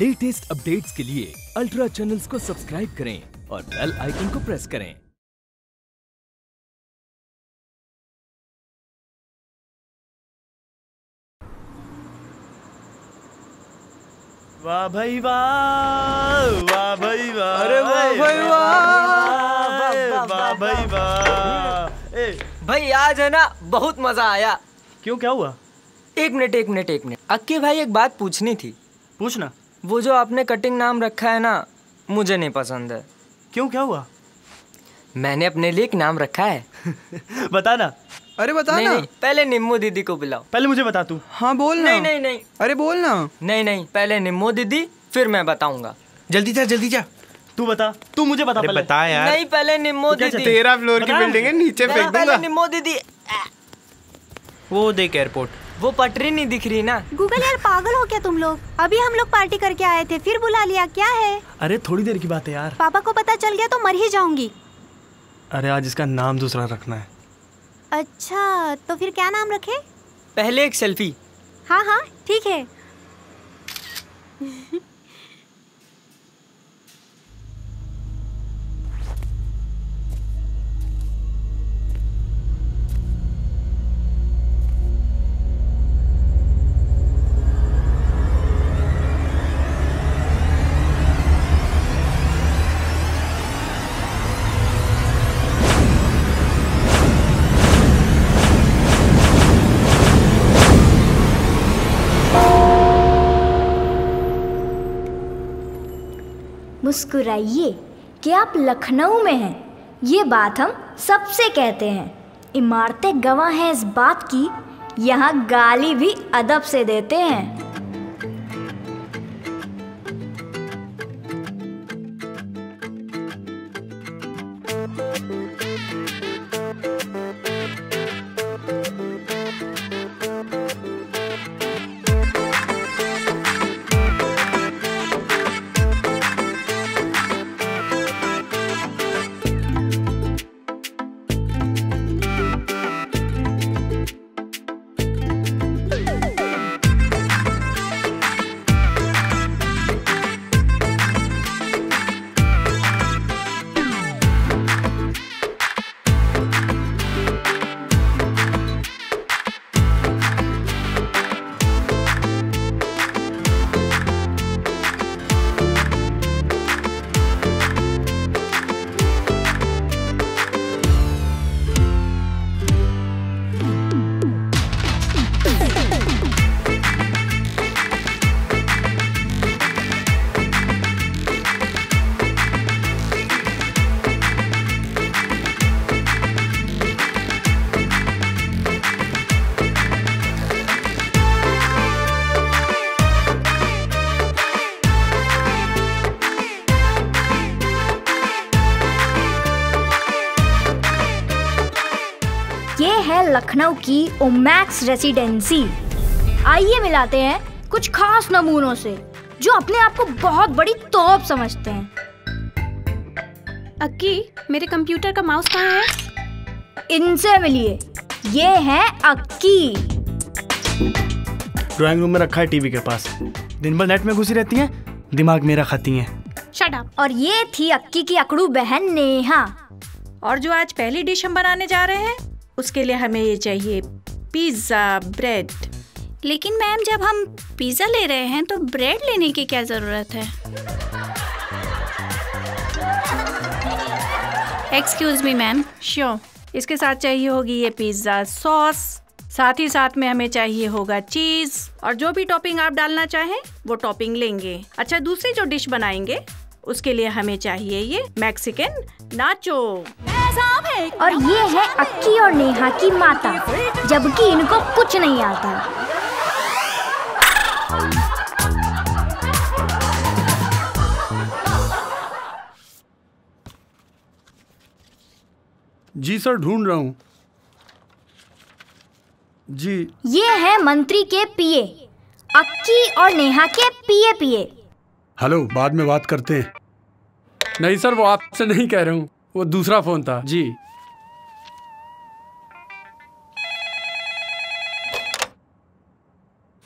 Latest updates के लिए ultra channels को सब्सक्राइब करें और बेल आइकन को प्रेस करें। वाह भाई वाह, वाह भाई वाह, अरे वाह भाई वाह, वाह भाई वाह। ए भाई आज है ना बहुत मजा आया। क्यों, क्या हुआ? एक मिनट अक्की भाई, एक बात पूछनी थी। पूछना। वो जो आपने कटिंग नाम रखा है ना, मुझे नहीं पसंद है। क्यों, क्या हुआ? मैंने अपने लिए एक नाम रखा है। बताना। अरे बताना। नहीं, पहले निम्मू दीदी को बुलाओ। पहले मुझे बता तू। हाँ बोल ना। नहीं अरे बोल ना। नहीं पहले निम्मू दीदी फिर मैं बताऊंगा। जल्दी जा। तू बता, तू मुझे बता। पहले बता यार। नहीं पहले निम्मू दीदी। 13 फ्लोर की बिल्डिंग है, नीचे फेंक दूंगा। पहले निम्मू दीदी। वो देख एयरपोर्ट, वो पटरी नहीं दिख रही ना। गूगल यार पागल हो क्या तुम लोग? अभी हम लोग पार्टी करके आए थे, फिर बुला लिया, क्या है? अरे थोड़ी देर की बात है यार। पापा को पता चल गया तो मर ही जाऊंगी। अरे आज इसका नाम दूसरा रखना है। अच्छा तो फिर क्या नाम रखे? पहले एक सेल्फी। हाँ हाँ ठीक है। मुस्कुराइए कि आप लखनऊ में हैं, ये बात हम सबसे कहते हैं। इमारतें गवाह हैं इस बात की, यहाँ गाली भी अदब से देते हैं। लखनऊ की ओमैक्स रेसिडेंसी। आइए मिलाते हैं कुछ खास नमूनों से जो अपने आप को बहुत बड़ी तोप समझते हैं। अक्की, मेरे कंप्यूटर का माउस कहाँ है? इनसे मिलिए, ये है अक्की। ड्राइंग रूम में रखा है टीवी के पास, दिन भर नेट में घुसी रहती है, दिमाग मेरा खाती है। Shut up. और ये थी अक्की की अकड़ू बहन नेहा। और जो आज पहली डिश हम बनाने जा रहे हैं उसके लिए हमें ये चाहिए पिज़्ज़ा ब्रेड। लेकिन मैम जब हम पिज़्ज़ा ले रहे हैं तो ब्रेड लेने की क्या ज़रूरत है? Excuse me ma'am. श्योर। इसके साथ चाहिए होगी ये पिज़्ज़ा सॉस, साथ ही साथ में हमें चाहिए होगा चीज़, और जो भी टॉपिंग आप डालना चाहें वो टॉपिंग लेंगे। अच्छा, दूसरी जो डिश बनाएंगे उसके लिए हमें चाहिए ये मैक्सिकन नाचो। और ये है अक्की और नेहा की माता, जबकि इनको कुछ नहीं आता। जी सर, ढूंढ रहा हूँ जी। ये है मंत्री के पीए, अक्की और नेहा के पीए। हेलो, बाद में बात करते हैं। नहीं सर, वो आपसे नहीं कह रहा हूँ, वो दूसरा फोन था जी।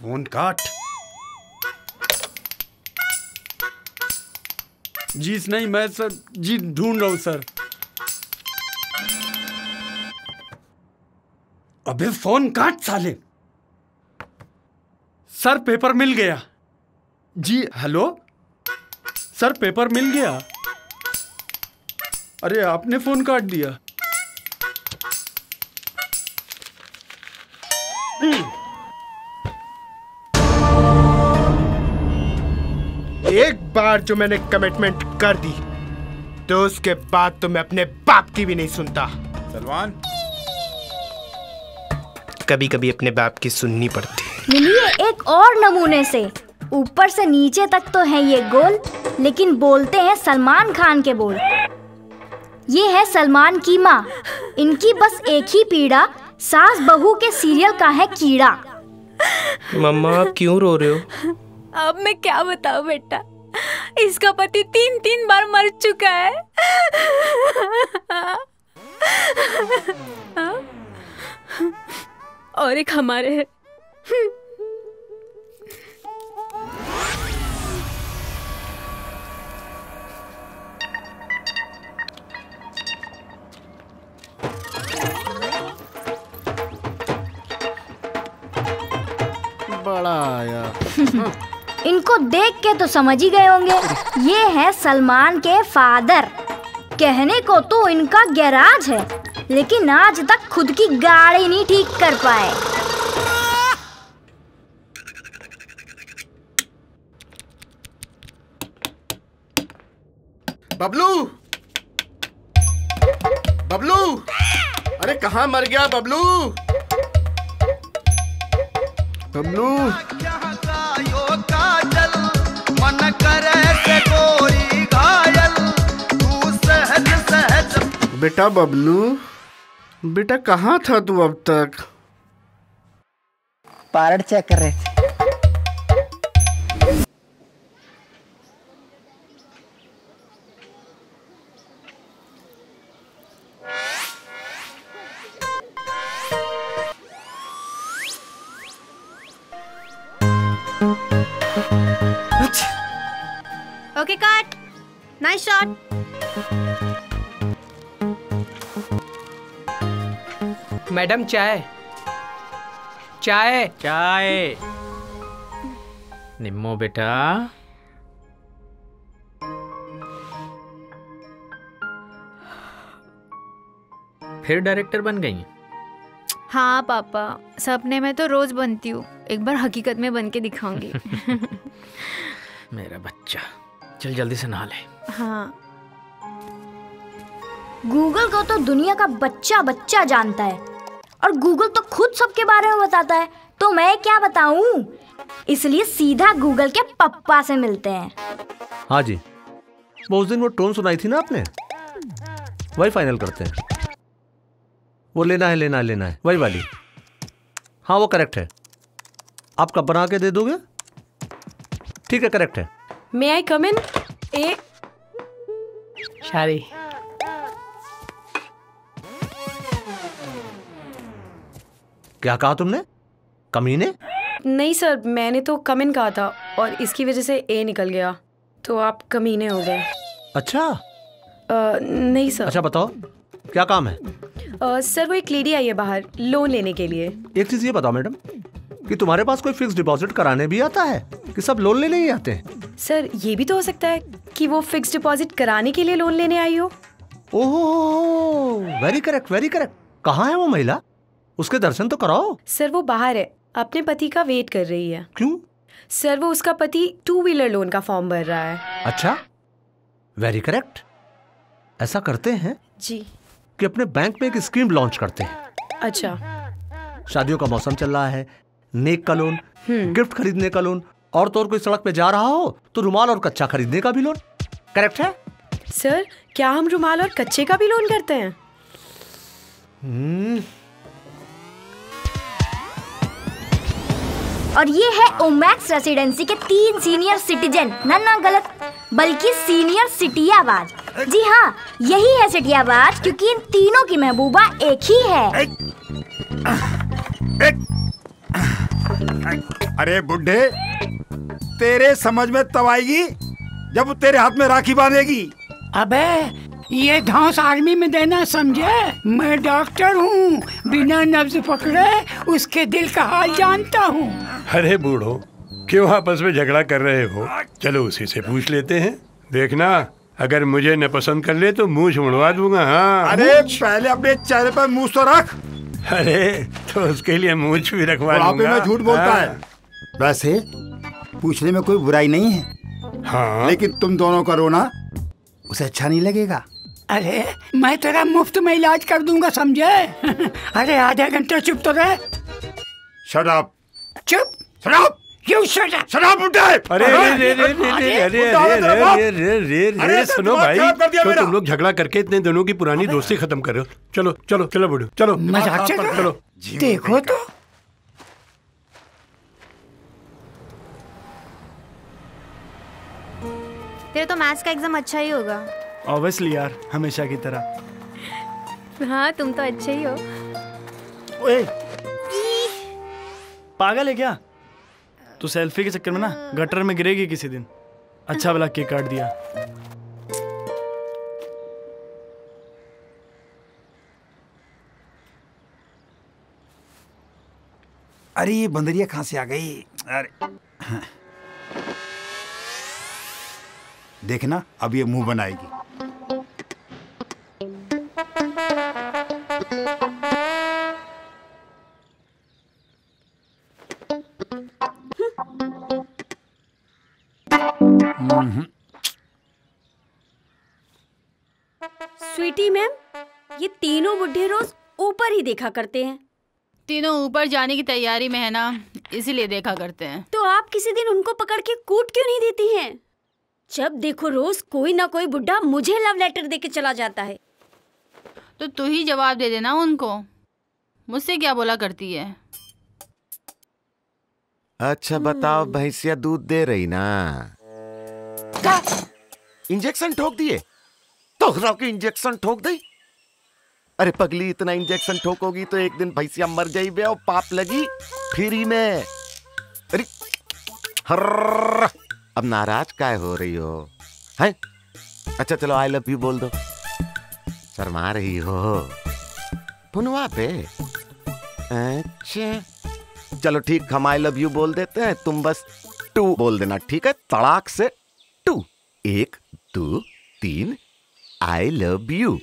फोन काट। जीत नहीं, मैं सर जीत ढूंढ रहा हूँ सर। अबे फोन काट साले। सर पेपर मिल गया। जी हेलो सर, पेपर मिल गया। अरे आपने फोन काट दिया। एक बार जो मैंने कमिटमेंट कर दी तो उसके बाद तो मैं अपने बाप की भी नहीं सुनता। सलमान, कभी कभी अपने बाप की सुननी पड़ती है। मिलिए एक और नमूने से। ऊपर से नीचे तक तो है ये गोल, लेकिन बोलते हैं सलमान खान के बोल। ये है सलमान की माँ, इनकी बस एक ही पीड़ा, सास बहू के सीरियल का है कीड़ा। मम्मा आप क्यों रो रहे हो? अब मैं क्या बताऊं बेटा, इसका पति 3-3 बार मर चुका है। और एक हमारे है। बड़ा आया। इनको देख के तो समझ ही गए होंगे, ये है सलमान के फादर। कहने को तो इनका गैराज है, लेकिन आज तक खुद की गाड़ी नहीं ठीक कर पाए। बबलू, बबलू, अरे कहाँ मर गया बबलू? बबलू मन करे से कोई घायल, तू सहज सहज। बेटा बबलू, बेटा कहाँ था तू अब तक? पारड़ चेक कर रहे थे। Okay, cut. Nice shot. Madam चाय, चाय, चाय। निम्मो बेटा, फिर डायरेक्टर बन गई? हाँ पापा, सपने में तो रोज बनती हूँ, एक बार हकीकत में बन के दिखाऊंगी। मेरा बच्चा, चल जल्दी से नहा ले। हाँ। गूगल को तो दुनिया का बच्चा बच्चा जानता है, और गूगल तो खुद सबके बारे में बताता है, तो मैं क्या बताऊं? इसलिए सीधा गूगल के पप्पा से मिलते हैं। हाँ जी, वो उस दिन वो टोन सुनाई थी ना आपने, वही फाइनल करते हैं। वो लेना है, लेना है, लेना है, वही वाली। हाँ वो करेक्ट है। आप कब बना के दे दोगे? ठीक है, करेक्ट है। May I come in? ए शारी। क्या कहा तुमने? कमीने? नहीं सर, मैंने तो कम इन कहा था और इसकी वजह से ए निकल गया, तो आप कमीने हो गए। अच्छा। नहीं सर। अच्छा बताओ क्या काम है? सर वो एक लेडी आई है बाहर लोन लेने के लिए। एक चीज ये बताओ मैडम कि तुम्हारे पास कोई फिक्स डिपॉजिट कराने भी आता है कि सब लोन लेने ही आते हैं? सर ये भी तो हो सकता है कि वो फिक्स डिपॉजिट कराने के लिए लोन लेने आई हो। Oh very correct, very correct. कहाँ है वो महिला? उसके दर्शन तो कराओ। सर वो बाहर है, अपने पति का वेट कर रही है। क्यों? सर वो उसका पति 2-व्हीलर लोन का फॉर्म भर रहा है। अच्छा वेरी करेक्ट। ऐसा करते हैं जी कि अपने बैंक में एक स्कीम लॉन्च करते हैं। अच्छा। शादियों का मौसम चल रहा है, नेक का लोन, गिफ्ट खरीदने का लोन, और तो और कोई सड़क पे जा रहा हो तो रुमाल और कच्चा खरीदने का भी लोन। करेक्ट है सर? क्या हम रुमाल और कच्चे का भी लोन करते हैं? और ये है ओमैक्स रेसिडेंसी के 3 सीनियर सिटीजन, ना गलत बल्कि सीनियर सिटियाबाज। जी हाँ, यही है सिटियाबाज, क्योंकि इन तीनों की महबूबा एक ही है। अरे बुड्ढे, तेरे समझ में तब आएगी जब तेरे हाथ में राखी बांधेगी। अबे ये धौंस आर्मी में देना समझे, मैं डॉक्टर हूँ, बिना नब्ज पकड़े उसके दिल का हाल जानता हूँ। अरे बूढ़ो क्यों आपस में झगड़ा कर रहे हो, चलो उसी से पूछ लेते हैं। देखना अगर मुझे न पसंद कर ले तो मूछ मुड़वा दूंगा। हाँ अरे पहले अपने चेहरे पर मूछ तो रख। अरे तो उसके लिए मूछ भी रखवा दूंगा। मैं झूठ बोलता है। वैसे पूछने में कोई बुराई नहीं है, हाँ लेकिन तुम दोनों का रोना उसे अच्छा नहीं लगेगा। अरे मैं तेरा मुफ्त में इलाज कर दूंगा समझे। अरे आधा घंटा चुप तो रहे। Shut up. चुप। Shut up. अरे सुनो भाई, तो तुम लोग झगड़ा करके इतने दोनों की पुरानी दोस्ती खत्म कर रहे हो। चलो चलो चलो बूढ़ो चलो। मजाक चलो। देखो तो तेरे तो मैथ्स का एग्जाम अच्छा ही होगा। ऑब्वियसली यार हमेशा की तरह। हाँ तुम तो अच्छे ही हो। पागल है क्या तो सेल्फी के चक्कर में ना गटर में गिरेगी किसी दिन। अच्छा भला केक काट दिया। अरे ये बंदरिया कहां से आ गई। अरे हाँ। देखना अब ये मुंह बनाएगी। स्वीटी मैम ये तीनों बुढ़े रोज ऊपर ही देखा करते हैं। तीनों ऊपर जाने की तैयारी में है ना, इसीलिए देखा करते हैं। तो आप किसी दिन उनको पकड़ के कूट क्यों नहीं देती हैं? जब देखो रोज कोई ना कोई बुढ़ा मुझे लव लेटर देके चला जाता है। तो तू ही जवाब दे देना उनको, मुझसे क्या बोला करती है। अच्छा बताओ भैंसिया दूध दे रही ना, इंजेक्शन ठोक दिए तो के इंजेक्शन ठोक दे। अरे पगली इतना इंजेक्शन ठोकोगी तो एक दिन भैंसिया मर जाई बे और पाप लगी फ्री में। अरे अब नाराज काय हो रही हो हैं? अच्छा चलो आई लव यू बोल दो, शर्मा रही हो पुनवा पे। अच्छा चलो ठीक हम आई लव यू बोल देते हैं, तुम बस टू बोल देना ठीक है, तड़ाक से टू। 1 2 3 I love you.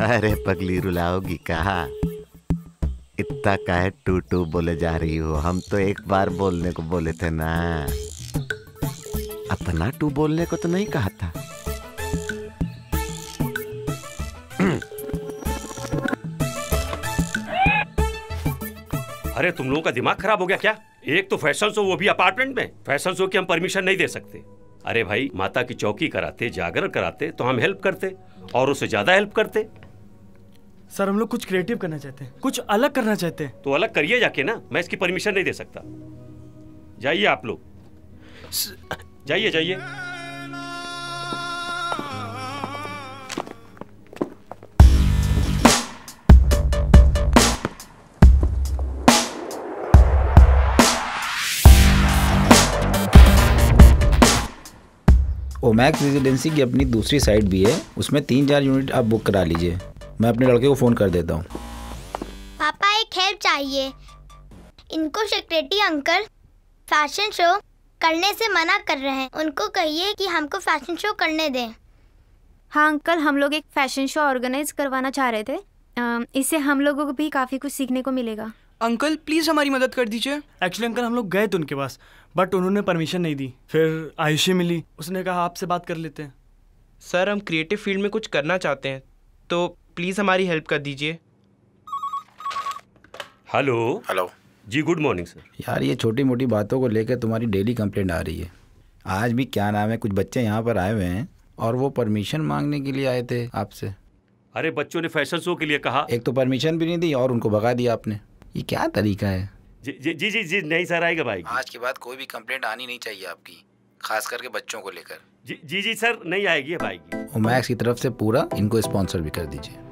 अरे पगली रुलाओगी कहा, इतना काहे टू टू बोले जा रही हो, हम तो एक बार बोलने को बोले थे ना, अपना टू बोलने को तो नहीं कहा था। अरे तुम लोगों का दिमाग खराब हो गया क्या? एक तो फैशन शो वो भी अपार्टमेंट में। फैशन शो की हम परमिशन नहीं दे सकते। अरे भाई माता की चौकी कराते, जागरण कराते तो हम हेल्प करते और उससे ज्यादा हेल्प करते। सर हम लोग कुछ क्रिएटिव करना चाहते हैं, कुछ अलग करना चाहते हैं। तो अलग करिए जाके ना, मैं इसकी परमिशन नहीं दे सकता। जाइए आप लोग जाइए जाइए। ओमैक्स रेजिडेंसी की अपनी दूसरी साइट भी है, उसमें 3-4 यूनिट आप बुक करा लीजिए, मैं अपने लड़के को फ़ोन कर देता हूँ। पापा एक हेल्प चाहिए, इनको सेक्रेटरी अंकल फैशन शो करने से मना कर रहे हैं, उनको कहिए कि हमको फैशन शो करने दें। हाँ अंकल हम लोग एक फैशन शो ऑर्गेनाइज करवाना चाह रहे थे, इससे हम लोगों को भी काफ़ी कुछ सीखने को मिलेगा। अंकल प्लीज़ हमारी मदद कर दीजिए। एक्चुअली अंकल हम लोग गए तो उनके पास बट उन्होंने परमिशन नहीं दी, फिर आयुषी मिली, उसने कहा आपसे बात कर लेते हैं। सर हम क्रिएटिव फील्ड में कुछ करना चाहते हैं तो प्लीज़ हमारी हेल्प कर दीजिए। हेलो हेलो जी गुड मॉर्निंग सर। यार ये छोटी मोटी बातों को लेकर तुम्हारी डेली कंप्लेंट आ रही है। आज भी क्या नाम है कुछ बच्चे यहाँ पर आए हुए हैं और वो परमिशन मांगने के लिए आए थे आपसे। अरे बच्चों ने फैशन शो के लिए कहा, एक तो परमिशन भी नहीं दी और उनको भगा दिया आपने, ये क्या तरीका है। जी जी जी जी नहीं सर आएगा भाई, आज के बाद कोई भी कंप्लेंट आनी नहीं चाहिए आपकी, खास करके बच्चों को लेकर। जी जी जी सर नहीं आएगी भाई। ओमैक्स की तरफ से पूरा इनको स्पॉन्सर भी कर दीजिए।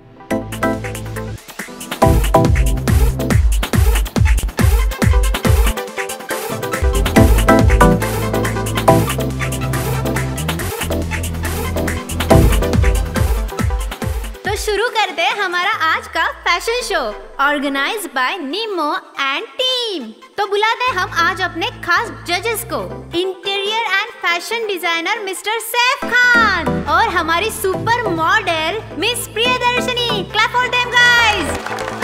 करते हैं हमारा आज का fashion show organised by Nimmo and team. तो बुलाते हैं हम आज अपने खास जजेस को, interior and fashion designer mister Saif Khan और हमारी super model miss Priyadarshini. Clap for them guys.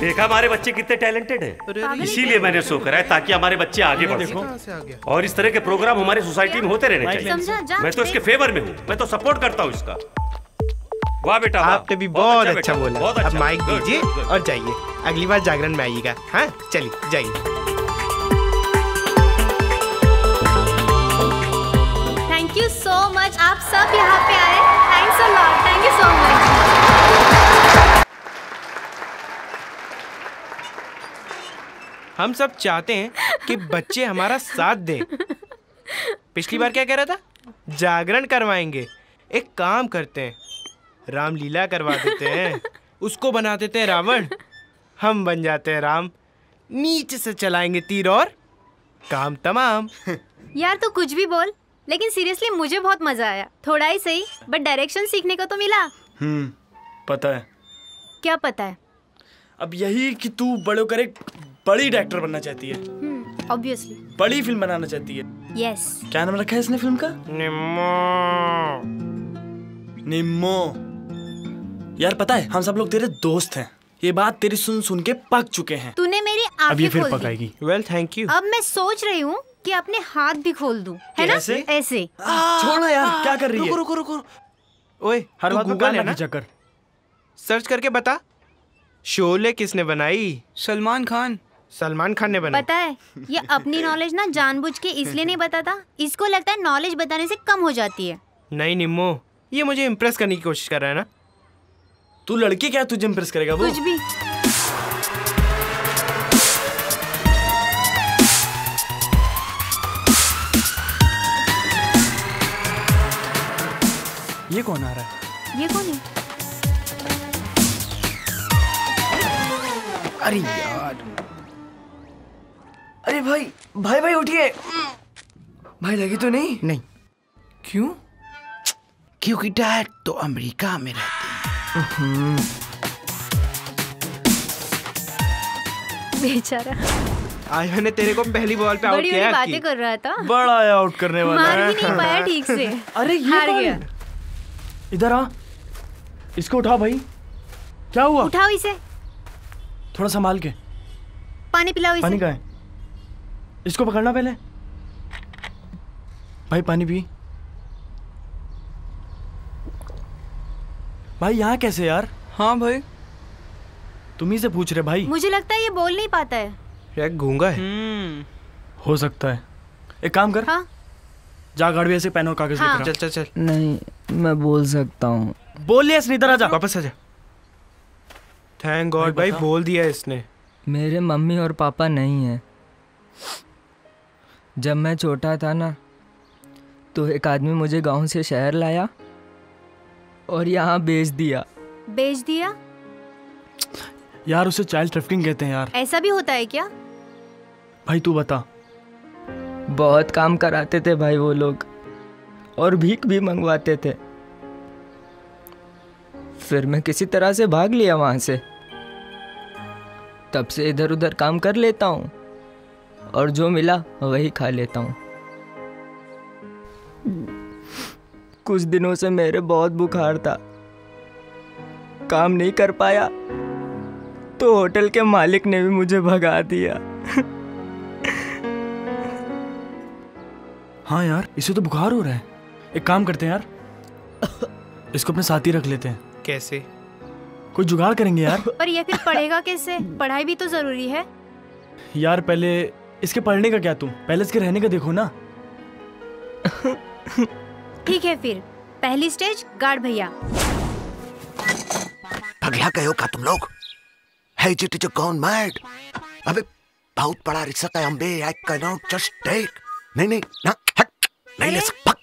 देखा हमारे बच्चे कितने टैलेंटेड हैं, इसीलिए मैंने शो कराया ताकि हमारे बच्चे आगे बढ़ सकें और इस तरह के प्रोग्राम हमारे सोसाइटी में होते रहने चाहिए। मैं तो इसके फेवर में हूँ, मैं तो सपोर्ट करता हूँ इसका। वाह बेटा, आपने भी बहुत अच्छा बोला। अब माइक दीजिए और जाइए, अगली बार जागरण में आइएगा। हाँ चलिए जाइए। थैंक यू सो मच, आप सब यहाँ पे आए। Thanks a lot, thank you so much. हम सब चाहते हैं कि बच्चे हमारा साथ दें। पिछली बार क्या कह रहा था, जागरण करवाएंगे। एक काम करते हैं, रामलीला करवा देते हैं, उसको बना देते हैं रावण, हम बन जाते हैं राम, नीचे से चलाएंगे तीर और काम तमाम। यार तो कुछ भी बोल, लेकिन सीरियसली मुझे बहुत मजा आया। थोड़ा ही सही बट डायरेक्शन सीखने को तो मिला। पता है क्या? पता है अब यही कि तू बड़े होकर एक बड़ी डायरेक्टर बनना चाहती है। ऑब्वियसली बड़ी फिल्म बनाना चाहती है। यस। क्या नाम रखा है इसने फिल्म का? निम्मो। निम्मो। यार पता है हम सब लोग तेरे दोस्त हैं, ये बात तेरी सुन सुन के पक चुके हैं। तूने मेरी आँखें अब ये फिर पकाएगी। Well thank you. अब मैं सोच रही हूँ कि अपने हाथ भी खोल दूं, है ना? ऐसे। छोड़ ना यार, क्या कर रही है? रुको रुको रुको। ओए हर बात गूगल ना चक्कर, सर्च करके बता शोले किसने बनाई? सलमान खान। सलमान खान ने बनाई। पता है ये अपनी नॉलेज ना जानबूझ के इसलिए नहीं बताता, इसको लगता है नॉलेज बताने से कम हो जाती है। नहीं निम्मो, ये मुझे इम्प्रेस करने की कोशिश कर रहा है ना। तू लड़की क्या, तुझे इम्प्रेस करेगा वो? कुछ भी। ये कौन आ रहा है? ये कौन है? अरे यार, अरे भाई भाई भाई उठिए भाई। लगी तो नहीं? नहीं। क्यों? क्योंकि डैड तो अमेरिका में रहते हैं। बेचारा आज मैंने तेरे को पहली बॉल पे आउट किया। बातें कर रहा था, बड़ा आउट करने वाला है। मार भी नहीं पाया ठीक से। अरे ये हार गया। इधर आ, इसको उठाओ भाई। क्या हुआ? उठाओ इसे थोड़ा संभाल के। पानी पिलाओ इसे। पानी कहाँ है? इसको पकड़ना पहले भाई। पानी पी भाई। यहाँ कैसे यार? हाँ भाई तुम ही से पूछ रहे भाई। मुझे लगता है ये बोल नहीं पाता है, शायद गूंगा है। हो सकता है। एक काम कर। हाँ? जा गाड़ी ऐसे पेन और कागज लेकर। चल चल चल। नहीं मैं बोल सकता हूँ। बोल लिया इसने, इधर आजा। वापस आजा। थैंक गॉड भाई बोल दिया इसने। मेरे मम्मी और पापा नहीं है। जब मैं छोटा था ना तो एक आदमी मुझे गांव से शहर लाया और यहाँ बेच दिया। बेच दिया? यार उसे चाइल्ड ट्रैफिकिंग कहते हैं यार। ऐसा भी होता है क्या? भाई तू बता। बहुत काम कराते थे भाई वो लोग और भीख भी मंगवाते थे। फिर मैं किसी तरह से भाग लिया वहाँ से। तब से इधर उधर काम कर लेता हूँ और जो मिला वही खा लेता हूँ। कुछ दिनों से मेरे बहुत बुखार था, काम नहीं कर पाया तो होटल के मालिक ने भी मुझे भगा दिया। हाँ यार, इसे तो बुखार हो रहा है। एक काम करते हैं यार, इसको अपने साथ ही रख लेते हैं। कैसे? कोई जुगाड़ करेंगे यार। पर ये फिर पढ़ेगा कैसे? पढ़ाई भी तो जरूरी है यार। पहले इसके पढ़ने का क्या, तुम पहले इसके रहने का देखो ना। ठीक है, फिर पहली स्टेज गार्ड भैया। भगया कहो का तुम लोग है चिट्टी जो कौन मैड। अबे बहुत बड़ा रिक्शा है Ambe. I can not just take. नहीं नहीं ना, नहीं ले सकता।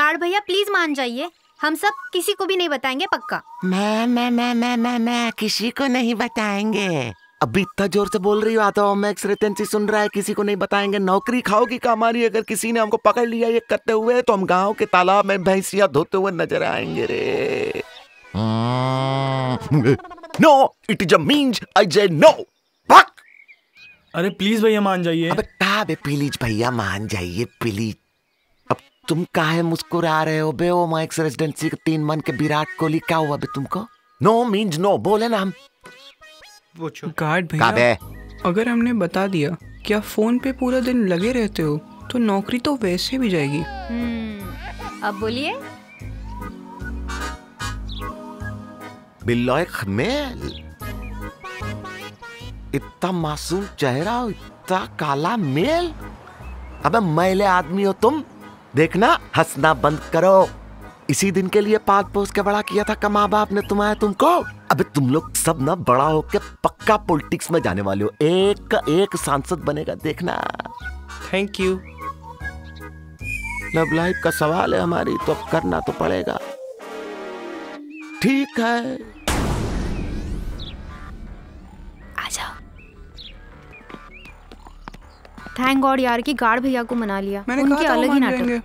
गार्ड भैया प्लीज मान जाइए, हम सब किसी को भी नहीं बताएंगे। पक्का? मैं किसी को नहीं बताएंगे। अभी इतना जोर से बोल रही हो, आता ओमैक्स रेजिडेंसी सुन रहा है। किसी को नहीं बताएंगे, नौकरी खाओगी का हमारी। अगर किसी ने हमको पकड़ लिया ये करते हुए तो हम गांव के तालाब में भैंसियां धोते हुए नजर आएंगे रे। No it is a means I J no. अरे प्लीज भैया मान जाइए। अबे ताबे प्लीज भैया मान जाइए प्लीज। अब तुम काहे मुस्कुरा रहे हो बे? ओमैक्स रेजिडेंसी के 3 मन के विराट कोहली क्या हुआ बे तुमको? नो मीन्स नो बोले ना। हम गार्ड भैया, अगर हमने बता दिया कि आप फोन पे पूरा दिन लगे रहते हो तो नौकरी तो वैसे भी जाएगी। अब बोलिए। बिल्लाए खमेल, इतना मासूम चेहरा, इतना काला मेल। अबे मैले आदमी हो तुम। देखना हंसना बंद करो। इसी दिन के लिए पाल पोस के बड़ा किया था कमा बाप ने तुम्हारे तुमको। अबे तुम लोग सब ना बड़ा होके पक्का पॉलिटिक्स में जाने वाले हो। एक एक सांसद बनेगा देखना। Thank you. लव लाइफ का सवाल है हमारी तो अब करना तो पड़ेगा। ठीक है आ जाओ। थैंक गॉड यार कि गार्ड भैया को मना लिया। उनके अलग ही नाटक।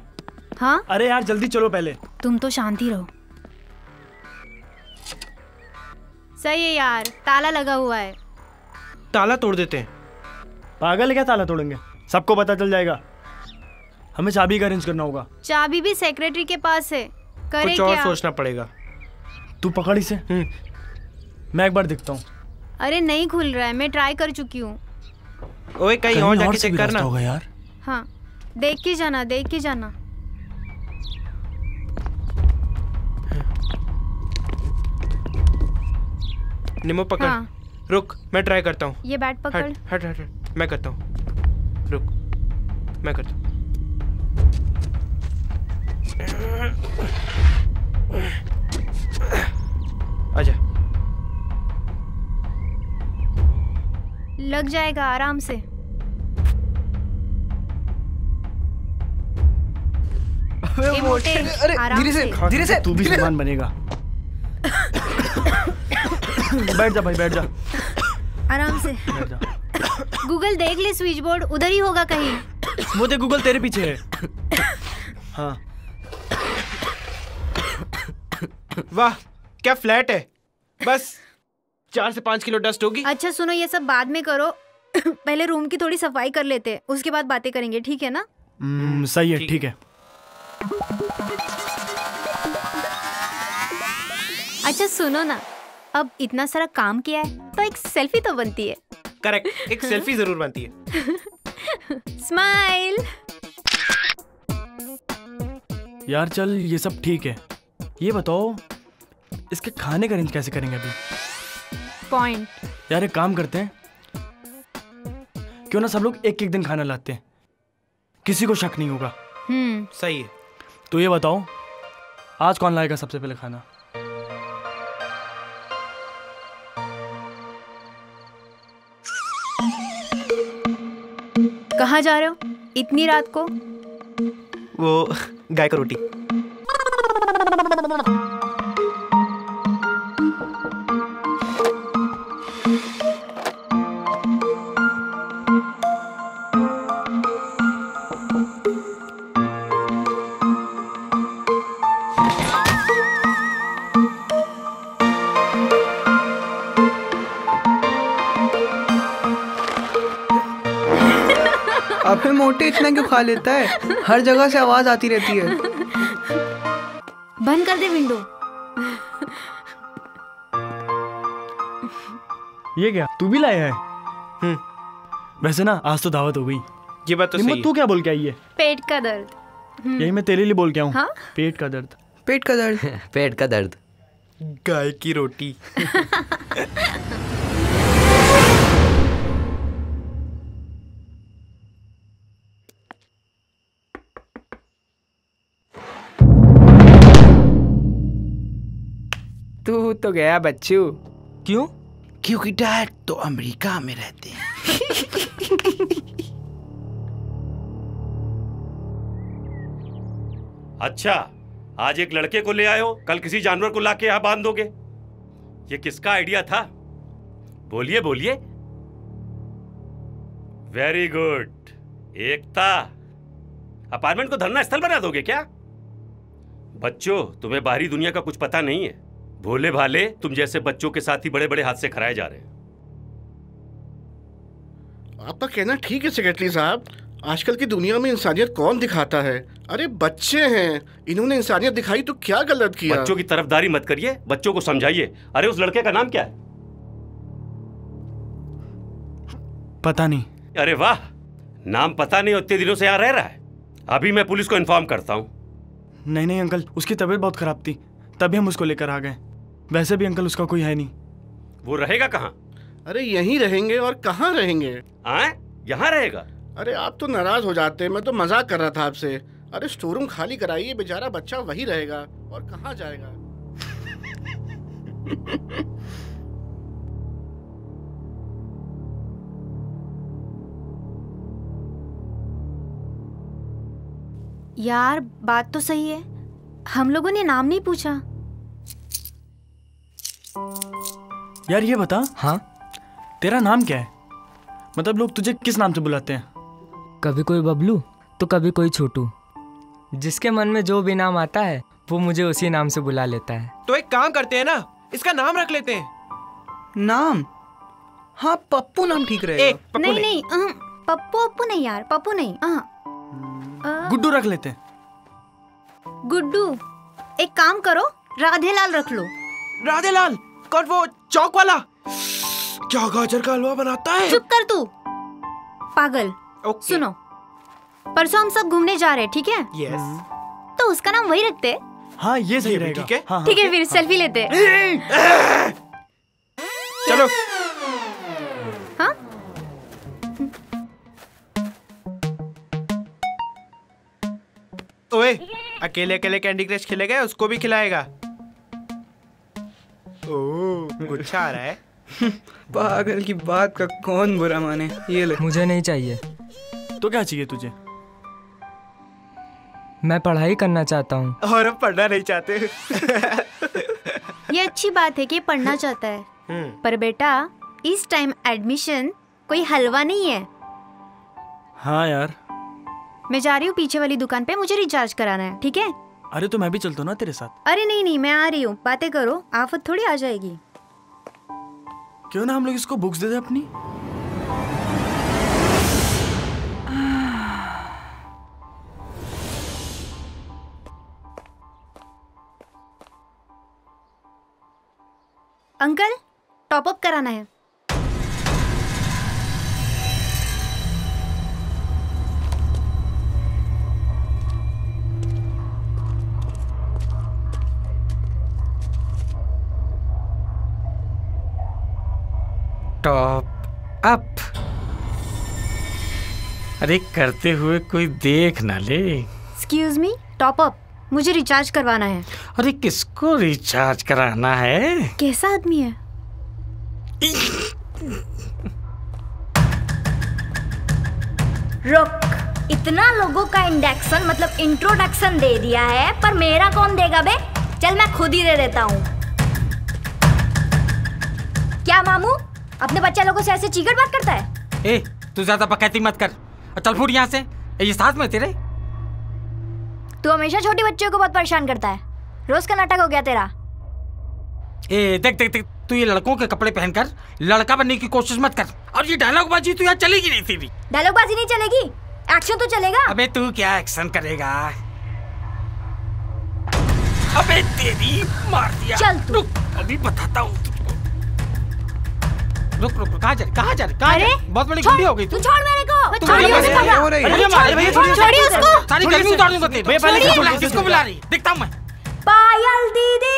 हाँ अरे यार जल्दी चलो, पहले तुम तो शांति रहो। सही है यार, ताला लगा हुआ है। ताला तोड़ देते हैं। पागल है क्या? ताला तोड़ेंगे, सबको पता चल जाएगा। हमें चाबी का अरेंज करना होगा। चाबी भी सेक्रेटरी के पास है। करे कुछ क्या? और सोचना पड़ेगा। तू पकड़ इसे, मैं एक बार देखता हूँ। अरे नहीं खुल रहा है, मैं ट्राई कर चुकी हूँ। ओए कहीं और जाके चेक करना होगा यार। हाँ देख के जाना, देख के जाना। निमो पकड़। हाँ। रुक मैं ट्राई करता हूँ। ये बैट पकड़। हट हट हट, हट। मैं करता हूँ, रुक मैं करता हूँ। आजा। लग जाएगा आराम से। अरे मोटे, धीरे से, धीरे से। तू भी सामान बनेगा। बैठ जा भाई, बैठ जा आराम से। गूगल देख ले, स्विच बोर्ड उधर ही होगा कहीं। वो देख गूगल तेरे पीछे है। हाँ वाह क्या फ्लैट है। बस 4 से 5 किलो डस्ट होगी। अच्छा सुनो, ये सब बाद में करो, पहले रूम की थोड़ी सफाई कर लेते हैं, उसके बाद बातें करेंगे। ठीक है ना? सही है, ठीक है। अच्छा सुनो ना, अब इतना सारा काम किया है तो एक सेल्फी तो बनती है। करेक्ट, एक सेल्फी जरूर बनती है। स्माइल। यार चल ये सब ठीक है, ये बताओ इसके खाने का अरेंज कैसे करेंगे अभी? पॉइंट। यार एक काम करते हैं, क्यों ना सब लोग एक एक दिन खाना लाते हैं, किसी को शक नहीं होगा। सही है। तो ये बताओ आज कौन लाएगा सबसे पहले खाना? कहाँ जा रहे हो? इतनी रात को? वो गाय का रोटी। अबे मोटे इतना क्यों खा लेता है? हर जगह से आवाज आती रहती है। बंद कर दे विंडो। ये क्या? तू भी लाया है? वैसे ना आज तो दावत हो गई। ये बात तो सही। तू क्या बोल के आई है? पेट का दर्द। यही मैं तेरे लिए बोल के आऊँ। हाँ? पेट का दर्द। पेट का दर्द। पेट का दर्द। गाय की रोटी। तू तो गया बच्चू। क्यों? क्योंकि डैड तो अमेरिका में रहते हैं। अच्छा, आज एक लड़के को ले आयो, कल किसी जानवर को लाके यहाँ बांध दोगे। ये किसका आइडिया था? बोलिए बोलिए। वेरी गुड एकता। अपार्टमेंट को धरना स्थल बना दोगे क्या? बच्चों, तुम्हें बाहरी दुनिया का कुछ पता नहीं है। भोले भाले तुम जैसे बच्चों के साथ ही बड़े बड़े हादसे कराए जा रहे हैं। आपका कहना ठीक है सेक्रेटरी साहब। आजकल की दुनिया में इंसानियत कौन दिखाता है? अरे बच्चे हैं, इन्होंने इंसानियत दिखाई तो क्या गलत किया? बच्चों की तरफदारी मत करिए, बच्चों को समझाइए। अरे उस लड़के का नाम क्या है? पता नहीं। अरे वाह, नाम पता नहीं उतने दिनों से यहाँ रह रहा है। अभी मैं पुलिस को इन्फॉर्म करता हूँ। नहीं नहीं अंकल, उसकी तबीयत बहुत खराब थी, तभी हम उसको लेकर आ गए। वैसे भी अंकल उसका कोई है नहीं। वो रहेगा कहाँ? अरे यहीं रहेंगे। और कहाँ रहेंगे? आए यहाँ रहेगा। अरे आप तो नाराज हो जाते हैं, मैं तो मजाक कर रहा था आपसे। अरे स्टोर रूम खाली कराइए, बेचारा बच्चा वहीं रहेगा और कहाँ जाएगा। यार बात तो सही है, हम लोगों ने नाम नहीं पूछा। यार ये बता। हाँ? तेरा नाम क्या है? मतलब लोग तुझे किस नाम से बुलाते हैं? कभी कोई बबलू तो कभी कोई छोटू। जिसके मन में जो भी नाम आता है वो मुझे उसी नाम से बुला लेता है। तो एक काम करते हैं ना, इसका नाम रख लेते हैं। नाम? हाँ पप्पू नाम ठीक रहेगा। नहीं नहीं पप्पू पप्पू नहीं यार, पप्पू नहीं। गुड्डू रख लेते हैं। गुड्डू। एक काम करो, राधेलाल रख लो। राधेलाल? कौन वो चौक वाला क्या गाजर का हलवा बनाता है? चुप कर तू पागल। Okay. सुनो, परसों हम सब घूमने जा रहे हैं, ठीक है? Yes. तो उसका नाम वही रखते हैं। हाँ ये सही रहेगा। ठीक है ठीक है, फिर हाँ। सेल्फी लेते हैं। चलो। हाँ ओए, अकेले अकेले कैंडी क्रश खेलेगा, उसको भी खिलाएगा। ओह गुच्छा आ रहा है। पागल की बात का कौन बुरा माने। ये ले। मुझे नहीं चाहिए। तो क्या चाहिए तुझे? मैं पढ़ाई करना चाहता हूँ। और अब पढ़ना नहीं चाहते। ये अच्छी बात है कि पढ़ना चाहता है, पर बेटा इस टाइम एडमिशन कोई हलवा नहीं है। हाँ यार मैं जा रही हूँ पीछे वाली दुकान पे, मुझे रिचार्ज कराना है, ठीक है? अरे तो मैं भी चलता हूँ ना तेरे साथ। अरे नहीं नहीं मैं आ रही हूँ। बातें करो, आफत थोड़ी आ जाएगी। क्यों ना हम लोग इसको बुक्स दे दें अपनी। अंकल टॉप अप कराना है। Top up. अरे करते हुए कोई देख ना ले। Excuse me, top up? मुझे रिचार्ज करवाना है। अरे किसको रिचार्ज कराना है? कैसा आदमी है? रुक। इतना लोगों का इंडक्शन मतलब इंट्रोडक्शन दे दिया है, पर मेरा कौन देगा बे? चल मैं खुद ही दे देता हूँ। क्या मामू अपने बच्चे लोगों से ऐसे चीकट बात करता है? ए तू ज्यादा बकैती मत कर, चल फूट यहाँ से। ये साथ में तेरे, तू हमेशा छोटे बच्चों को बहुत परेशान करता है, रोज का नाटक हो गया तेरा। ए देख देख देख, तू ये लड़कों के कपड़े पहनकर लड़का बनने की कोशिश मत कर। और ये डायलॉगबाजी तो यहाँ चलेगी नहीं। तेरी डायलॉगबाजी नहीं चलेगी, एक्शन तो चलेगा। अबे तू क्या एक्शन करेगा? अबे तेरी मार दिया। चल तू। अभी बताता हूँ। रुक रुक रुक, कहाँ जा रहे? बहुत बड़ी गलती हो गई। तू छोड़ मेरे को। छोड़िए उसको। सारी गलती उतार दूँगा तेरी। पहले किसको बुला रही? देखता हूँ मैं। पायल दीदी।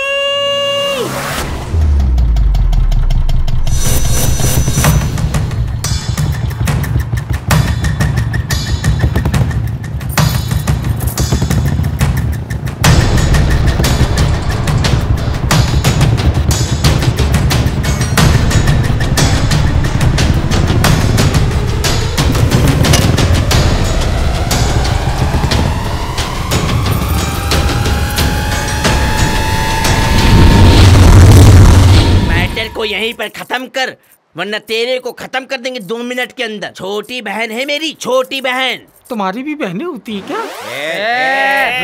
यहीं पर खत्म कर, वरना तेरे को खत्म कर देंगे 2 मिनट के अंदर। छोटी बहन है मेरी, छोटी बहन। तुम्हारी भी बहनें होती है क्या?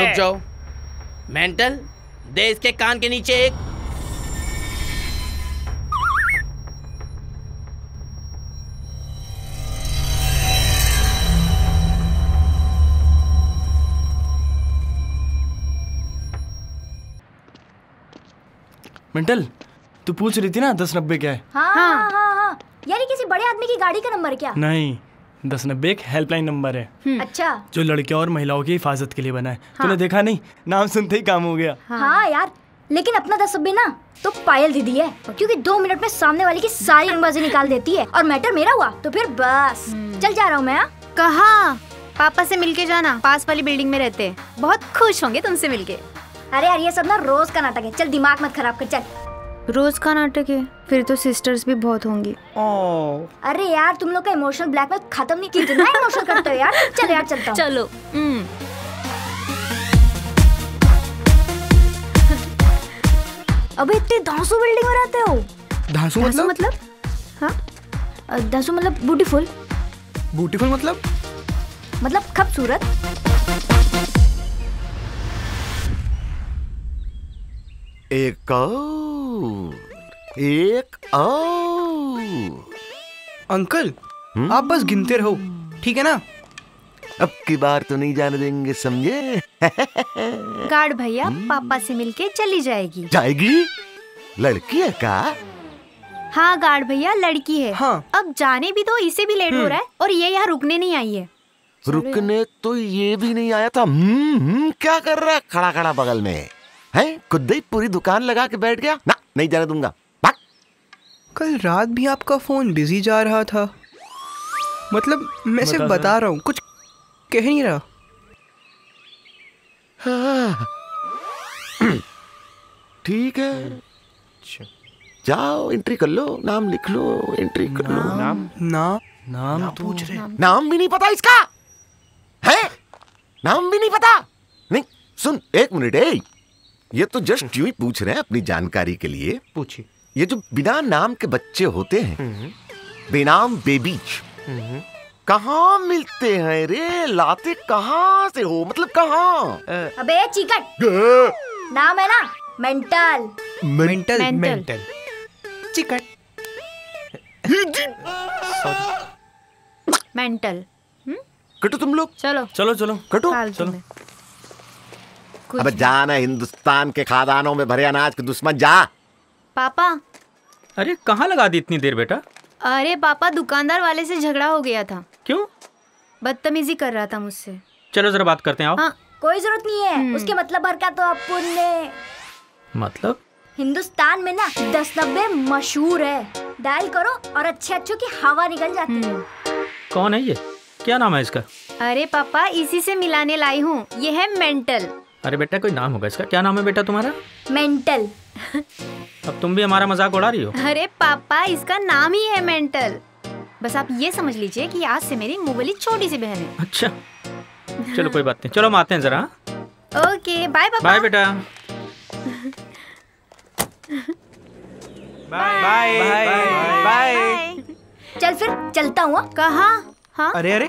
रुक जाओ मेंटल, दे इसके कान के नीचे एक। मेंटल तू पूछ रही थी ना 1090 क्या है? हाँ हाँ हाँ हाँ। यानी किसी बड़े आदमी की गाड़ी का नंबर क्या? नहीं, 1090 एक हेल्पलाइन नंबर है। अच्छा, जो लड़कियों और महिलाओं की हिफाजत के लिए बना है। हाँ। तूने देखा नहीं, नाम सुनते ही काम हो गया। हाँ, हाँ यार, लेकिन अपना 1090 ना तो पायल दीदी है, क्योंकि 2 मिनट में सामने वाले की सारी अंबाजी निकाल देती है। और मैटर मेरा हुआ तो फिर बस चल जा रहा हूँ मैं। कहाँ? पापा से मिलके जाना, पास वाली बिल्डिंग में रहते, बहुत खुश होंगे तुमसे मिलके। अरे यार ये सब ना रोज का नाटक है, चल दिमाग मत खराब कर। चल रोज का नाटक है, फिर तो सिस्टर्स भी बहुत होंगी। अरे यार तुम लोग का इमोशनल ब्लैकमेल खत्म नहीं, कितना इमोशनल करते हो यार। चलो यार चलता हूं। चलो। अबे इतने धांसू बिल्डिंग में रहते हो? धांसू मतलब? हाँ धांसू मतलब ब्यूटीफुल। ब्यूटीफुल मतलब? मतलब खूबसूरत। एक अंकल आप बस गिनते रहो, ठीक है ना? अब की बार तो नहीं जाने देंगे, समझे? गार्ड भैया पापा से मिलके चली जाएगी। जाएगी? लड़की है का? हाँ गार्ड भैया लड़की है। हाँ। अब जाने भी तो, इसे भी लेट हो रहा है और ये यहाँ रुकने नहीं आई है। रुकने तो ये भी नहीं आया था। क्या कर रहा है खड़ा खड़ा बगल में? है खुद ही पूरी दुकान लगा के बैठ गया ना, नहीं जाने दूंगा। कल रात भी आपका फोन बिजी जा रहा था, मतलब मैं सिर्फ बता रहा हूँ, कुछ कह नहीं रहा। ठीक है जाओ, एंट्री कर लो, नाम लिख लो, एंट्री कर लो। नाम ना, नाम पूछ रहे, नाम भी नहीं पता इसका है, नाम भी नहीं पता। नहीं सुन एक मिनट, ये तो जस्ट यूं ही पूछ रहे हैं अपनी जानकारी के लिए। पूछिए। ये जो बिना नाम के बच्चे होते हैं, बेनाम बेबीज, कहाँ मिलते हैं रे? लाते कहाँ से हो? मतलब कहाँ? अबे चिकट, नाम है ना मेंटल। मेंटल मेंटल चिकट मेंटल। कटो तुम लोग, चलो चलो चलो कटो चलो। अबे जाना, हिंदुस्तान के खादानों में भरे अनाज के दुश्मन, जा। पापा अरे कहाँ लगा दी इतनी देर बेटा? अरे पापा दुकानदार वाले से झगड़ा हो गया था। क्यों? बदतमीजी कर रहा था मुझसे। चलो जरा बात करते हैं। हाँ, कोई जरूरत नहीं है उसके मतलब भर का। तो अपन ने मतलब हिंदुस्तान में ना 1090 मशहूर है, डायल करो और अच्छे अच्छों की हवा निकल जाती है। कौन है ये, क्या नाम है इसका? अरे पापा इसी से मिलाने लाई हूँ, ये है मेंटल। अरे बेटा कोई नाम होगा इसका, क्या नाम है बेटा तुम्हारा? मेंटल। अब तुम भी हमारा मजाक उड़ा रही हो। अरे पापा इसका नाम ही है मेंटल, बस आप ये समझ लीजिए कि आज से मेरी मुंह वाली छोटी सी बहन है। अच्छा चलो कोई बात नहीं, चलो हम आते हैं जरा। ओके बाय पापा। बाय बेटा। Bye bye bye. चल फिर चलता हूँ। कहाँ? अरे अरे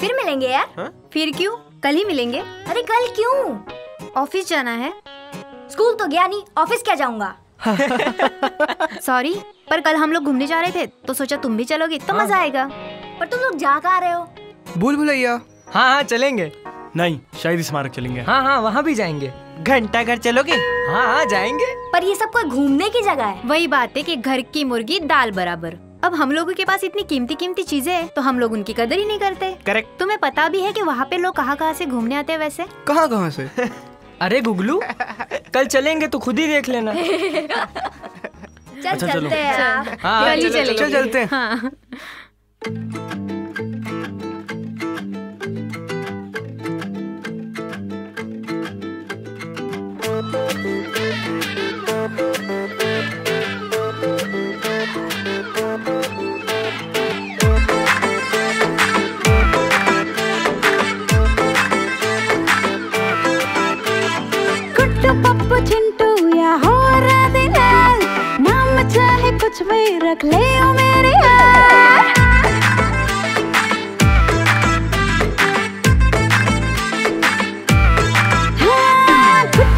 फिर मिलेंगे यार। हा? फिर क्यों, कल ही मिलेंगे। अरे कल क्यों, ऑफिस जाना है। स्कूल तो गया नहीं, ऑफिस क्या जाऊंगा। सॉरी पर कल हम लोग घूमने जा रहे थे तो सोचा तुम भी चलोगे तो मजा आएगा। पर तुम लोग जा कहाँ रहे हो? भूल भुलैया। हाँ हाँ चलेंगे। नहीं शायद स्मारक चलेंगे। हाँ हाँ वहाँ भी जाएंगे। घंटा घर चलोगे? हाँ हाँ जाएंगे। पर ये सब कोई घूमने की जगह है। वही बात है कि घर की मुर्गी दाल बराबर। अब हम लोगों के पास इतनी कीमती कीमती चीजें हैं तो हम लोग उनकी कदर ही नहीं करते। करेक्ट। तुम्हें पता भी है कि वहाँ पे लोग कहाँ कहाँ से घूमने आते हैं। वैसे कहाँ से? अरे गुगलू कल चलेंगे तो खुद ही देख लेना। चल चलते हैं। हाँ चल चलते हैं। कुट्टू पप्पू चिंटू या हो राधे लाल, नाम चाहे कुछ भी रख ले ओ मेरे यार।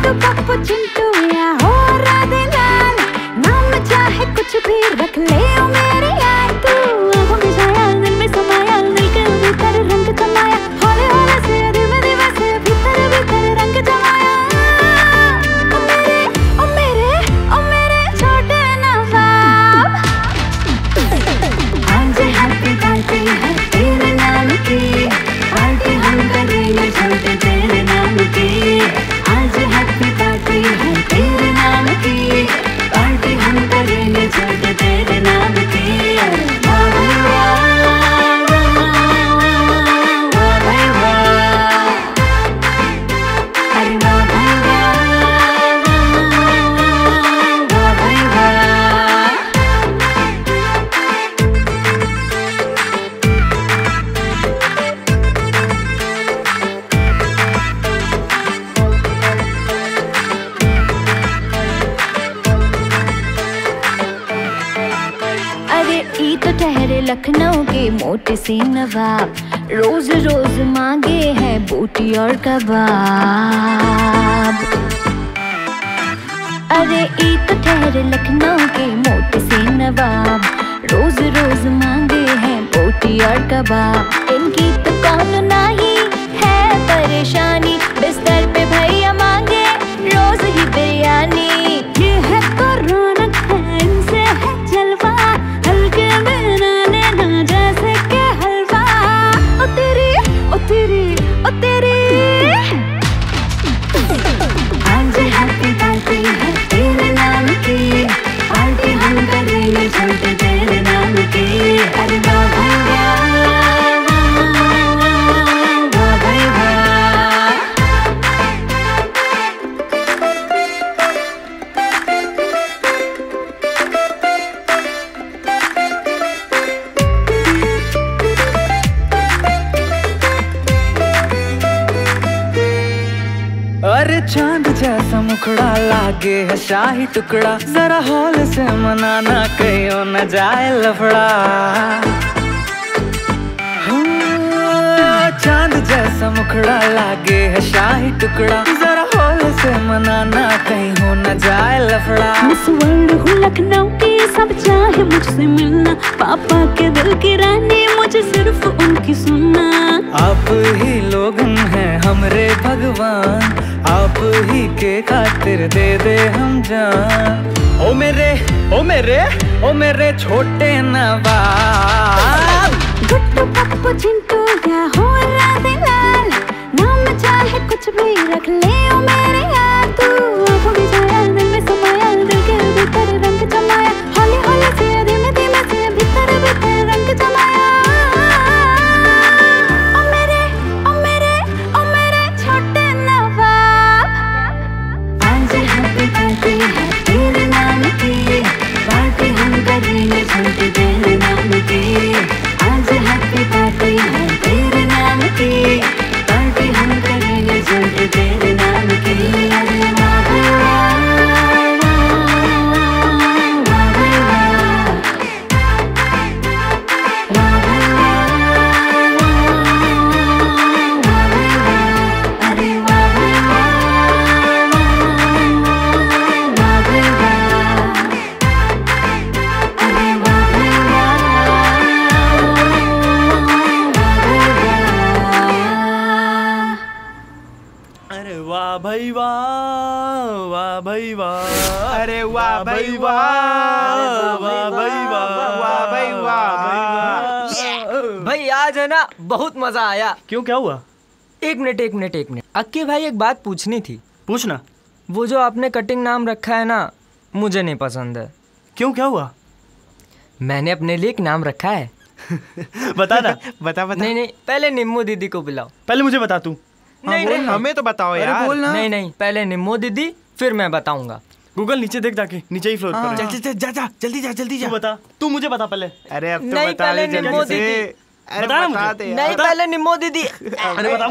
पप्पू चिंटू या हो राधे लाल, नाम चाहे कुछ भी रख ले ओ मेरे यार। तू आँखों में छाया, दिल में समाया, मिलकर भीतर रंग जमाया, होले होले से धीमे धीमे से भीतर भीतर रंग जमाया। ओ मेरे ओ मेरे ओ मेरे छोटे नवाब, आज हर पार्टी हर तेरे नाम की पार्टी हम करेंगे छोटे तेरे नाम की। आज हैप्पी पार्टी है तेरे नाम की पार्टी हम करेंगे छोटे तेरे नाम की। लखनऊ के मोटे से नवाब, रोज रोज मांगे हैं बोटी और कबाब। अरे ये तो ठहरे लखनऊ के मोटे से नवाब, रोज रोज मांगे हैं बोटी और कबाब। इनकी तो कौन नहीं है परेशानी, बिस्तर पे भैया मांगे रोज ही बिरयानी। ये है तो रौनक है, इनसे है जलवा, हल्के में तेरे आज हैप्पी पार्टी है तेरे नाम की पार्टी हम करेंगे छोटे तेरे नाम की। अरे मुखड़ा लागे है शाही टुकड़ा, जरा हौले से मनाना कहीं न जाए लफड़ा। चांद जैसा मुखड़ा लागे है शाही टुकड़ा, जरा हौले से मनाना कहीं हो न जाए लफड़ा। मिस वर्ल्ड हूँ लखनऊ की, सब चाहे मुझसे मिलना, पापा के दिल की रानी मुझे सिर्फ उनकी सुनना। आप ही लोगन है हमरे भगवान, आप ही के खातिर दे दे हम जान। ओ मेरे ओ मेरे ओ मेरे छोटे नवाब। गुट्टू पप्पू चिंटू या हो राधे लाल, नाम चाहे कुछ भी रख ले ओ मेरे यार। तू आँखों में छाया, दिल में समाया, दिल के भीतर रंग जमाया, होले होले से धीमे धीमे से भीतर भीतर रंग जमाया। तेरे नाम की बातें हम करेंगे छोटे तेरे नाम की। भाई वाह भाई वाह, अरे वाह भाई वाह, वाह भाई वाह भाई वाह। भाई आज है ना बहुत मजा आया। क्यों, क्या हुआ? एक मिनट अक्की भाई, एक बात पूछनी थी। पूछना। वो जो आपने कटिंग नाम रखा है ना, मुझे नहीं पसंद है। क्यों, क्या हुआ? मैंने अपने लिए एक नाम रखा है। बता ना। बता। नहीं, पहले निम्मू दीदी को बुलाओ। पहले मुझे बता तू। नहीं, हमें तो बताओ यार। बोलना। नहीं, पहले निम्मू दीदी फिर मैं बताऊंगा। गूगल नीचे देख, जाके नीचे ही फ्लोर पर है। जल्दी जा। बता तू, मुझे बता पहले। अरे अब तो बता ले जल्दी। नहीं पहले निम्मो दीदी। अरे बता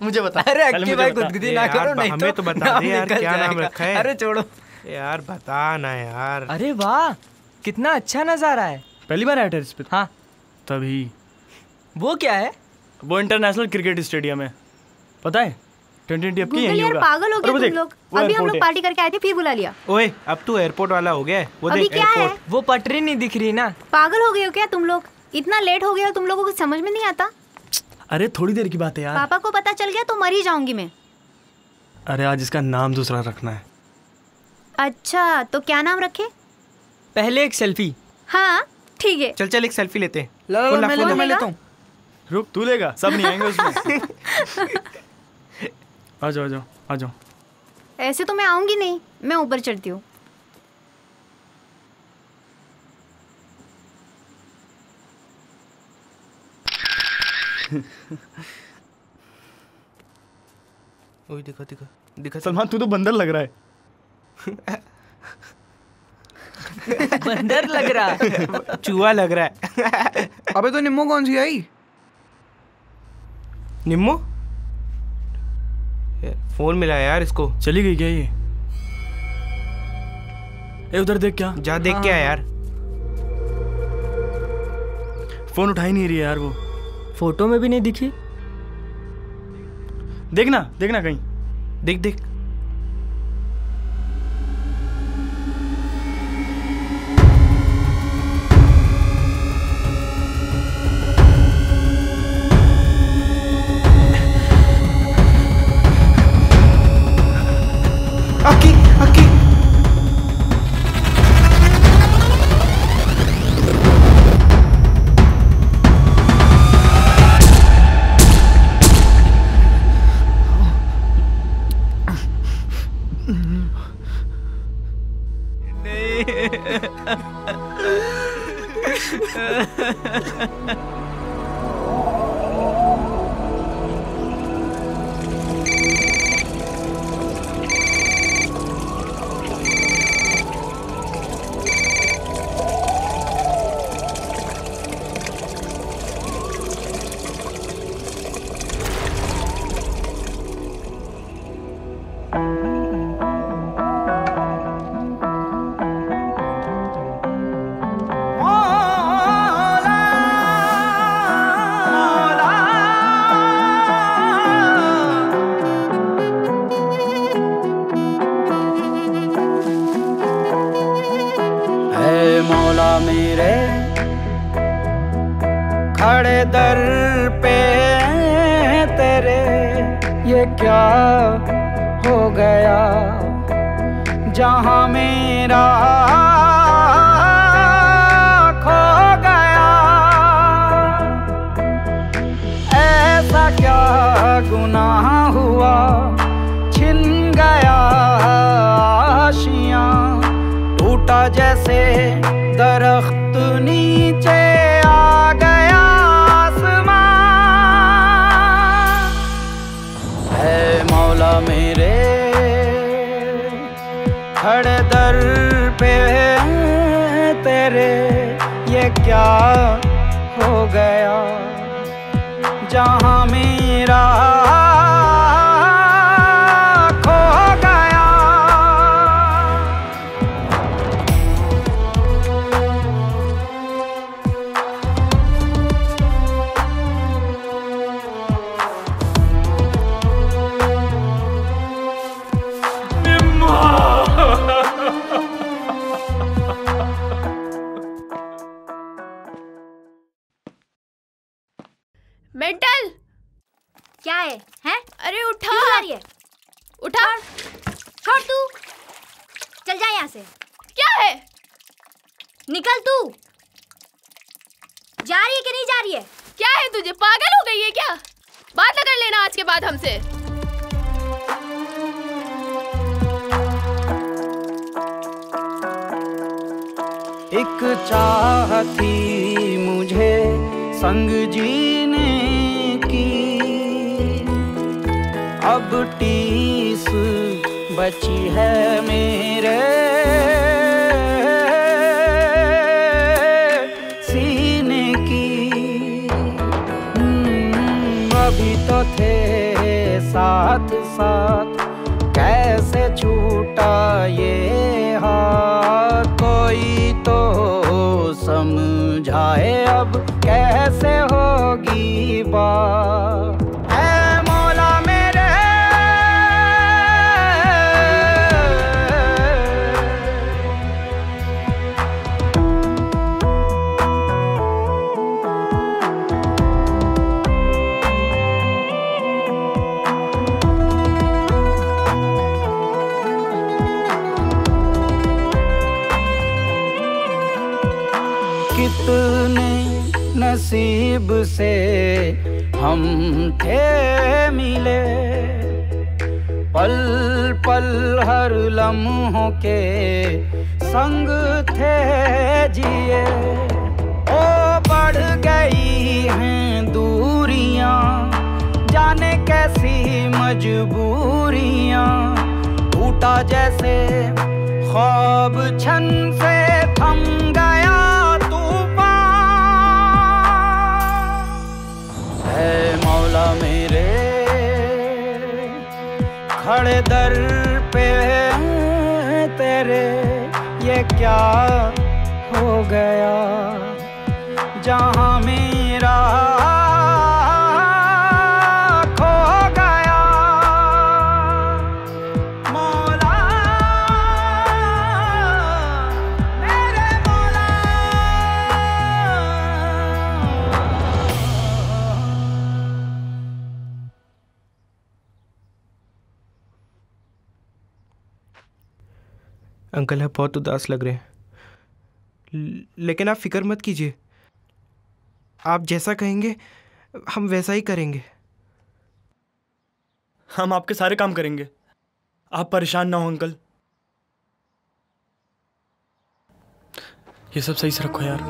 मुझे बता। अरे अक्की भाई गुदगुदी ना करो, नहीं हमें तो बता दे यार क्या नाम रखा है। अरे छोड़ो यार, बता ना यार। अरे वाह, कितना अच्छा नजारा है। पहली बार आया टेरेस पे। हाँ तभी। वो क्या है? वो इंटरनेशनल क्रिकेट स्टेडियम है, पता है? पागल हो गए तुम लोग। अभी हम लोग पार्टी करके आए थे, फिर बुला लिया। ओए अब तू एयरपोर्ट वाला हो गया है। वो देख एयरपोर्ट, वो पटरी नहीं दिख रही ना। पागल हो गए हो क्या तुम लोग? इतना लेट हो गया, तुम लोगों को समझ में नहीं आता? अरे थोड़ी देर की बात है यार। पापा को पता चल गया तो मर ही जाऊंगी मैं। अरे आज इसका नाम दूसरा रखना है। अच्छा तो क्या नाम रखे? पहले एक सेल्फी। हाँ ठीक है, चल एक सेल्फी लेते हैं। मैं लेता हूँ। रुक, तू लेगा? सब नहीं आएंगे उसमें। आ जाओ। ऐसे तो मैं आऊंगी नहीं, मैं ऊपर चढ़ती हूँ। ओए दिखा। सलमान तू तो बंदर लग रहा है। बंदर लग रहा है, चूहा लग रहा है। अबे तो निम्मो कौन सी आई? निम्मो फोन मिला यार इसको। चली गई क्या ये? ए उधर देख, क्या जा देख क्या यार। फोन उठा ही नहीं रही यार। वो फोटो में भी नहीं दिखी। देखना कहीं। देख उठा, छोड़ तू, चल जा यहाँ से। क्या है? निकल तू। जा रही है कि नहीं जा रही है? क्या है तुझे, पागल हो गई है क्या? बात न कर लेना आज के बाद हमसे। एक चाह थी मुझे संग जीने की, अब टीस बची है मेरे सीने की। अभी तो थे साथ साथ, कैसे छूटा ये हाथ? कोई तो समझाए अब कैसे होगी बात। नसीब से हम थे मिले, पल पल हर लम्हों के संग थे जिए। ओ बढ़ गई हैं दूरियां, जाने कैसी मजबूरियां। टूटा जैसे ख्वाब छन से थम गया मौला मेरे। खड़े दर पे तेरे ये क्या हो गया, जहाँ मेरा अंकल है बहुत उदास लग रहे हैं, लेकिन आप फिक्र मत कीजिए, आप जैसा कहेंगे हम वैसा ही करेंगे। हम आपके सारे काम करेंगे, आप परेशान ना हो अंकल। ये सब सही से रखो यार।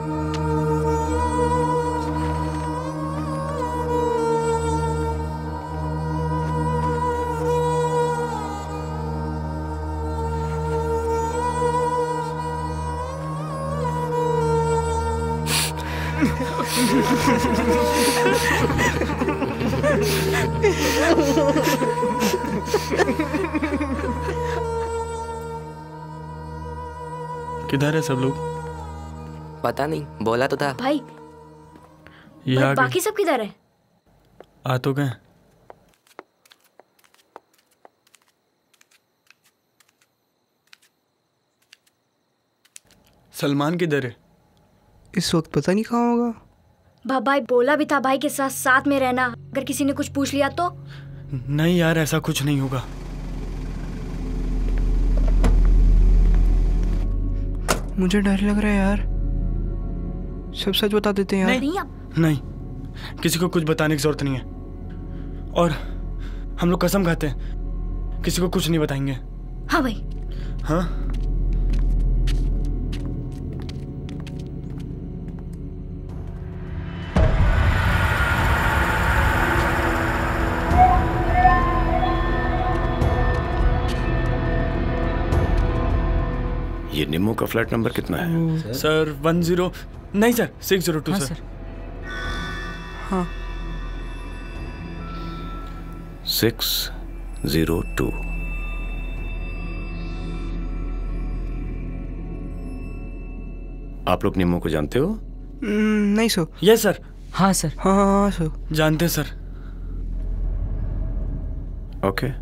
किधर है सब लोग? पता नहीं, बोला तो था भाई। ये बाकी सब किधर है? आ तो गए। सलमान किधर है? इस वक्त पता नहीं कहाँ होगा। भाई बोला भी था भाई के साथ साथ में रहना, अगर किसी ने कुछ पूछ लिया तो। नहीं यार, ऐसा कुछ नहीं होगा। मुझे डर लग रहा है यार। सब सच बता देते हैं यार। नहीं, किसी को कुछ बताने की जरूरत नहीं है, और हम लोग कसम खाते हैं किसी को कुछ नहीं बताएंगे। हाँ भाई। हाँ ये निम्मो का फ्लैट नंबर कितना है सर? 10 नहीं सर, 602 सर। हाँ 602। आप लोग निम्मो को जानते हो? नहीं सो। Yes sir. हाँ सर। हाँ सो जानते हैं सर। ओके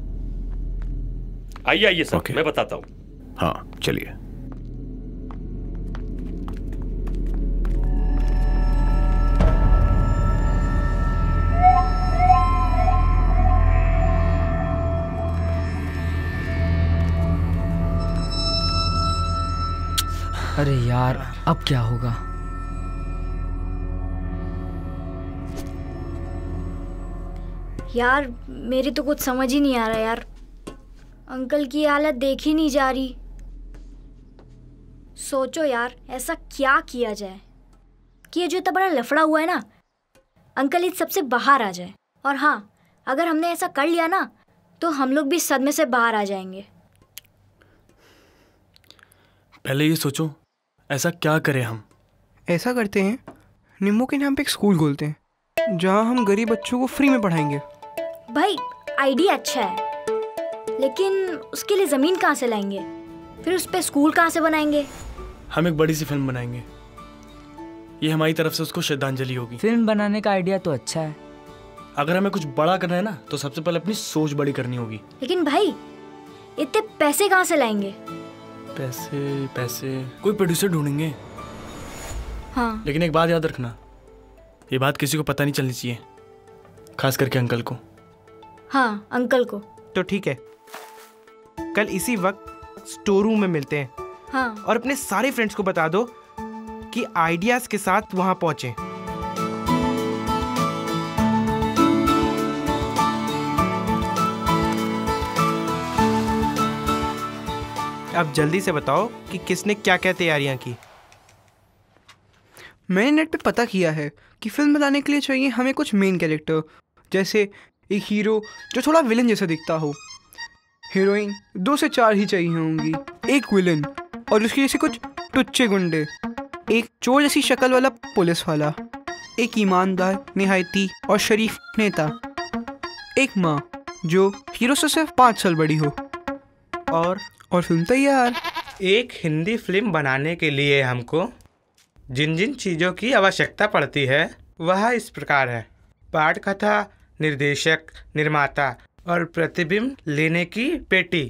आइए आइए सर। मैं बताता हूँ। हाँ चलिए। अरे यार अब क्या होगा। यार मेरी तो कुछ समझ ही नहीं आ रहा यार, अंकल की हालत देखी नहीं जा रही। सोचो यार ऐसा क्या किया जाए कि ये जो इतना बड़ा लफड़ा हुआ है ना अंकल इस सबसे बाहर आ जाए। और हाँ अगर हमने ऐसा कर लिया ना तो हम लोग भी सदमे से बाहर आ जाएंगे। पहले ये सोचो ऐसा क्या करें हम। ऐसा करते हैं निम्मो के नाम पे एक स्कूल खोलते हैं जहाँ हम गरीब बच्चों को फ्री में पढ़ाएंगे। भाई आइडिया अच्छा है लेकिन उसके लिए ज़मीन कहाँ से लाएंगे, फिर उस पर स्कूल कहाँ से बनाएंगे। हम एक बड़ी सी फिल्म बनाएंगे, ये हमारी तरफ से उसको श्रद्धांजलि होगी। फिल्म बनाने का आइडिया तो अच्छा है, अगर हमें कुछ बड़ा करना है ना तो सबसे पहले अपनी सोच बड़ी करनी होगी। लेकिन भाई इतने पैसे कहाँ से लाएंगे। पैसे पैसे कोई प्रोड्यूसर ढूंढेंगे। हाँ लेकिन एक बात याद रखना, ये बात किसी को पता नहीं चलनी चाहिए, खास करके अंकल को। हाँ अंकल को। तो ठीक है कल इसी वक्त स्टोर रूम में मिलते हैं। हाँ और अपने सारे फ्रेंड्स को बता दो कि आइडियाज के साथ वहां पहुंचे। अब जल्दी से बताओ कि किसने क्या क्या तैयारियां की। मैंने नेट पे पता किया है कि फिल्म बनाने के लिए चाहिए हमें कुछ मेन कैरेक्टर, जैसे एक हीरो जो थोड़ा विलन जैसा दिखता हो, हीरोइन 2 से 4 ही चाहिए होंगी, एक विलन और उसके जैसे कुछ टुच्चे गुंडे, एक चोर जैसी शक्ल वाला पुलिस वाला, एक ईमानदार निहायती और शरीफ नेता, एक माँ जो हीरो से सिर्फ 5 साल बड़ी हो और फिल्म तैयार। एक हिंदी फिल्म बनाने के लिए हमको जिन जिन चीज़ों की आवश्यकता पड़ती है वह इस प्रकार है, पाठ कथा, निर्देशक, निर्माता और प्रतिबिंब लेने की पेटी।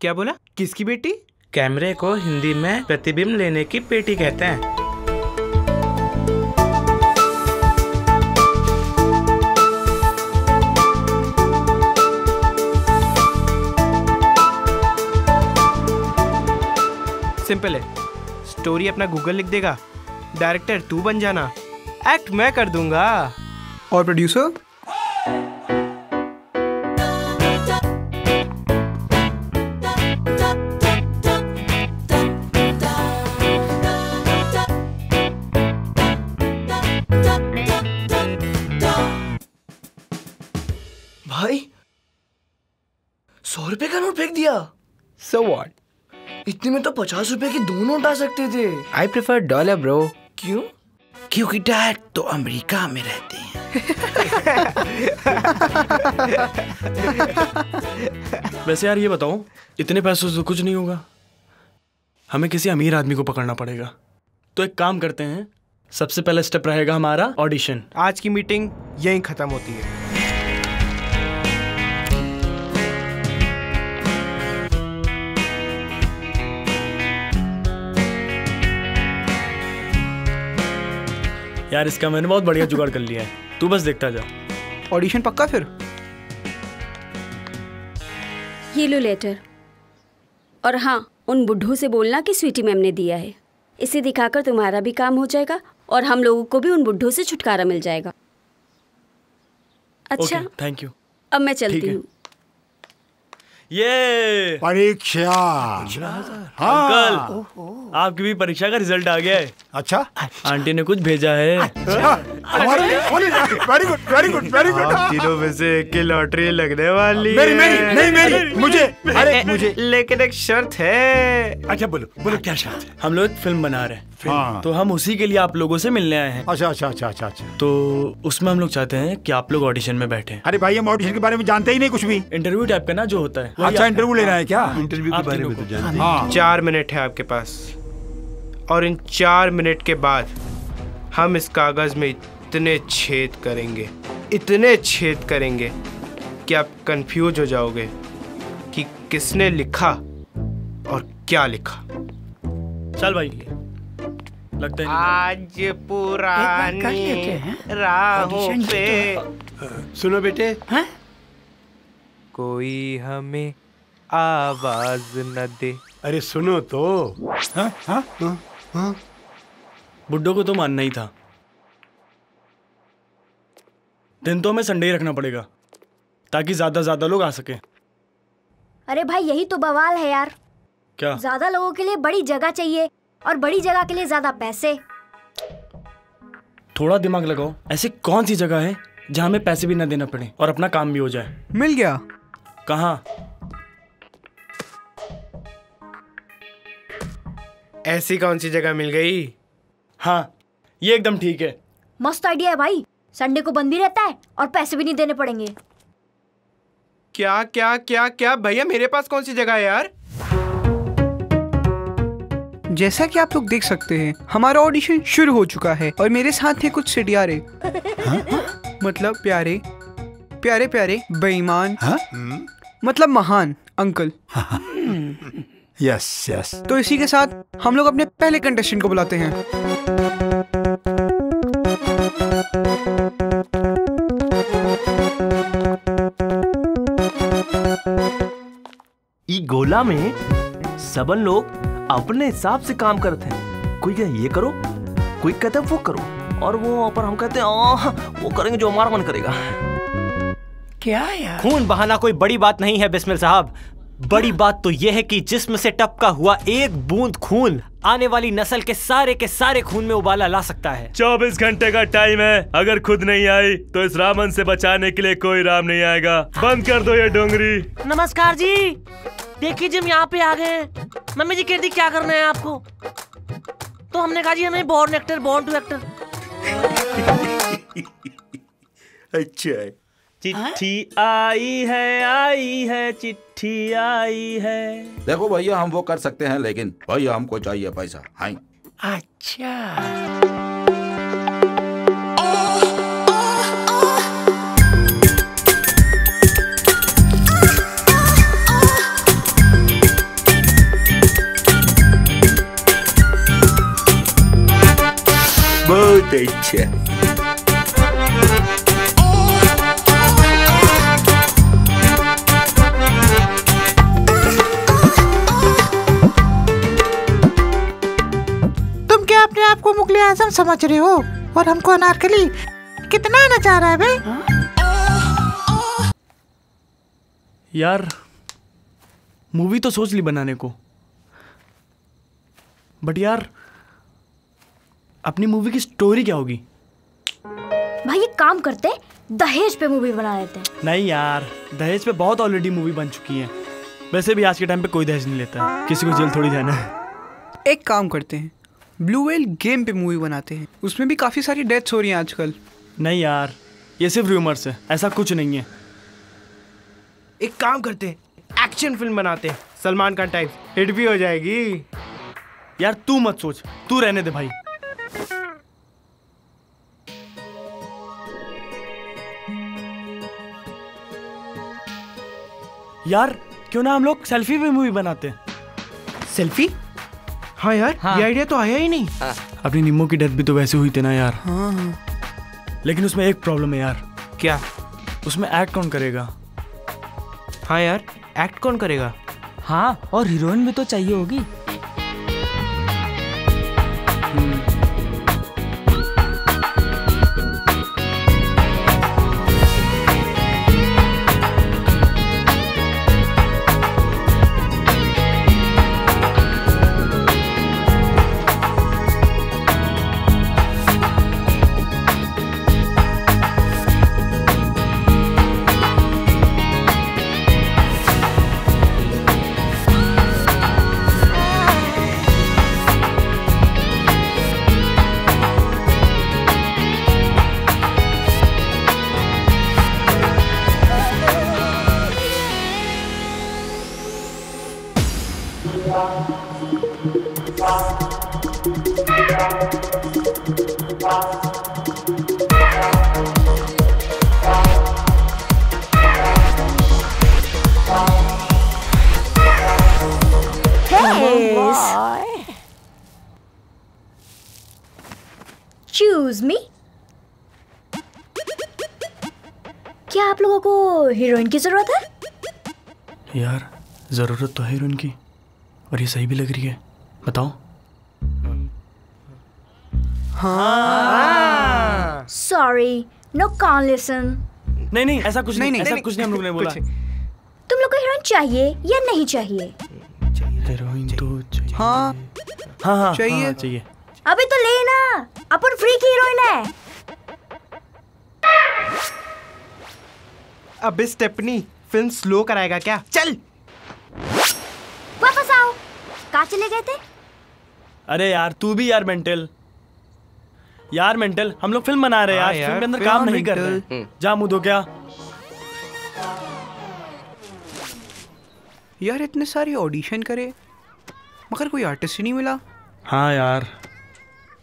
क्या बोला, किसकी बेटी? कैमरे को हिंदी में प्रतिबिंब लेने की पेटी कहते हैं। सिंपल है, स्टोरी अपना गूगल लिख देगा, डायरेक्टर तू बन जाना, एक्ट मैं कर दूंगा और प्रोड्यूसर। भाई 100 रुपए का नोट फेंक दिया। सो व्हाट, इतने में तो 50 रुपए के 2 नोट आ सकते थे। I prefer dollar bro. क्यों? क्योंकि डैड तो अमेरिका में रहते हैं। वैसे यार ये बताओ इतने पैसों से कुछ नहीं होगा, हमें किसी अमीर आदमी को पकड़ना पड़ेगा। तो एक काम करते हैं, सबसे पहला स्टेप रहेगा हमारा ऑडिशन। आज की मीटिंग यहीं खत्म होती है। यार इसका मैंने बहुत बढ़िया जुगाड़ कर लिया है, तू बस देखता जा। ऑडिशन पक्का? फिर ये लो लेटर, और हाँ उन बुड्ढों से बोलना कि स्वीटी मैम ने दिया है। इसे दिखाकर तुम्हारा भी काम हो जाएगा और हम लोगों को भी उन बुड्ढों से छुटकारा मिल जाएगा। अच्छा थैंक यू, अब मैं चलती हूँ। ये परीक्षा। हाँ। अंकल आपकी भी परीक्षा का रिजल्ट आ गया है। अच्छा, आंटी ने कुछ भेजा है। Very good very good very good. 3 में से 1 की लॉटरी लगने वाली है। मेरी नहीं मेरी, मुझे। अरे मुझे, लेकिन एक शर्त है। अच्छा बोलो बोलो क्या शर्त है? हम लोग एक फिल्म बना रहे हैं तो हम उसी के लिए आप लोगों से मिलने आए हैं। अच्छा अच्छा अच्छा अच्छा अच्छा, तो उसमें हम लोग चाहते हैं कि आप लोग ऑडिशन में बैठे। अरे भाई हम ऑडिशन के बारे में जानते ही नहीं कुछ भी। इंटरव्यू टाइप का ना जो होता है। अच्छा इंटरव्यू लेना है क्या? इंटरव्यू के बारे में तो जानते हैं। 4 मिनट है आपके पास और इन 4 मिनट के बाद हम इस कागज में इतने छेद करेंगे कि आप कंफ्यूज हो जाओगे कि किसने लिखा और क्या लिखा। चल भाई लगता है आज पुरानी राहों पे। सुनो बेटे है? कोई हमें आवाज न दे अरे सुनो तो। हाँ हाँ हाँ हाँ, बुड्ढों को तो मानना ही था। दिन तो हमें संडे ही रखना पड़ेगा ताकि ज्यादा लोग आ सके। अरे भाई यही तो बवाल है यार। क्या? ज्यादा लोगों के लिए बड़ी जगह चाहिए और बड़ी जगह के लिए ज्यादा पैसे। थोड़ा दिमाग लगाओ, ऐसी कौन सी जगह है जहाँ हमें पैसे भी ना देना पड़े और अपना काम भी हो जाए। मिल गया। कहाँ? ऐसी कौन सी जगह मिल गई? हाँ ये एकदम ठीक है। मस्त आइडिया है भाई। संडे को बंद भी रहता है और पैसे भी नहीं देने पड़ेंगे। क्या क्या क्या क्या भैया, मेरे पास कौन सी जगह है यार? जैसा कि आप लोग देख सकते हैं हमारा ऑडिशन शुरू हो चुका है और मेरे साथ हैं कुछ सिडियारे। मतलब प्यारे प्यारे प्यारे बेईमान। हाँ? मतलब महान अंकल। हाँ? Yes yes. तो इसी के साथ हम लोग अपने पहले कंटेस्टेंट को बुलाते हैं। ई गोला में सबन लोग अपने हिसाब से काम करते हैं। कोई कहता ये करो, कोई कहता वो करो, और वो पर हम कहते हैं वो करेंगे जो हमारा मन करेगा। क्या यार? खून बहाना कोई बड़ी बात नहीं है बिस्मिल साहब। बड़ी बात तो यह है कि जिस्म से टपका हुआ एक बूंद खून आने वाली नस्ल के सारे खून में उबाला ला सकता है। 24 घंटे का टाइम है, अगर खुद नहीं आई तो इस रामन से बचाने के लिए कोई राम नहीं आएगा। बंद कर दो ये डोंगरी। नमस्कार जी, देखिए जी हम यहाँ पे आ गए। मम्मी जी कहती क्या करना है आपको, तो हमने कहा जी हमें born actor, born to actor. अच्छा है। चिट्ठी आई है चिट्ठी आई है। देखो भैया हम वो कर सकते हैं लेकिन भैया हमको चाहिए पैसा। हाँ। अच्छा बहुत अच्छा। आपको मुगले आजम समझ रहे हो और हमको अनारकली कितना आना चाह रहा है भाई? यार मूवी तो सोच ली बनाने को, बट यार अपनी मूवी की स्टोरी क्या होगी? भाई एक काम करते, दहेज पे मूवी बना लेते हैं। नहीं यार दहेज पे बहुत ऑलरेडी मूवी बन चुकी है। वैसे भी आज के टाइम पे कोई दहेज नहीं लेता, किसी को जेल थोड़ी जाना है। एक काम करते हैं ब्लू वेल गेम पे मूवी बनाते हैं, उसमें भी काफी सारी डेथ्स हो रही हैं आजकल। नहीं यार ये सिर्फ रूमर्स है, ऐसा कुछ नहीं है। एक काम करते हैं एक्शन फिल्म बनाते हैं, सलमान खान टाइप, हिट भी हो जाएगी। यार तू मत सोच, तू रहने दे भाई। यार क्यों ना हम लोग सेल्फी पे मूवी बनाते हैं। सेल्फी? हाँ यार हाँ। ये आइडिया तो आया ही नहीं। अपनी निम्मो की डेथ भी तो वैसे हुई थी ना यार। हाँ। लेकिन उसमें एक प्रॉब्लम है यार। क्या? उसमें एक्ट कौन करेगा? हाँ यार एक्ट कौन करेगा? हाँ और हीरोइन भी तो चाहिए होगी। Choose me? क्या आप लोगों को हीरोइन की जरूरत है? यार जरूरत तो है हीरोइन की, और ये सही भी लग रही है, बताओ। हाँ। Sorry, no can't listen. नहीं नहीं ऐसा कुछ नहीं, नहीं ऐसा कुछ नहीं, हम लोग ने बोला। तुम लोग को हीरोइन चाहिए या नहीं चाहिए? हीरोइन तो चाहिए। हाँ हाँ चाहिए चाहिए। अभी तो लेना, अपन फ्री की हीरोइन है। अबे स्टेपनी, फिल्म स्लो कराएगा क्या? चल वापस आओ। कहाँ चले गए थे? अरे यार तू भी यार मेंटल। यार मेंटल, हम लोग फिल्म बना रहे हैं यार, फिल्म के अंदर काम नहीं कर रहे। जा मुँह धो क्या? यार इतने सारे ऑडिशन करे मगर कोई आर्टिस्ट ही नहीं मिला। हाँ यार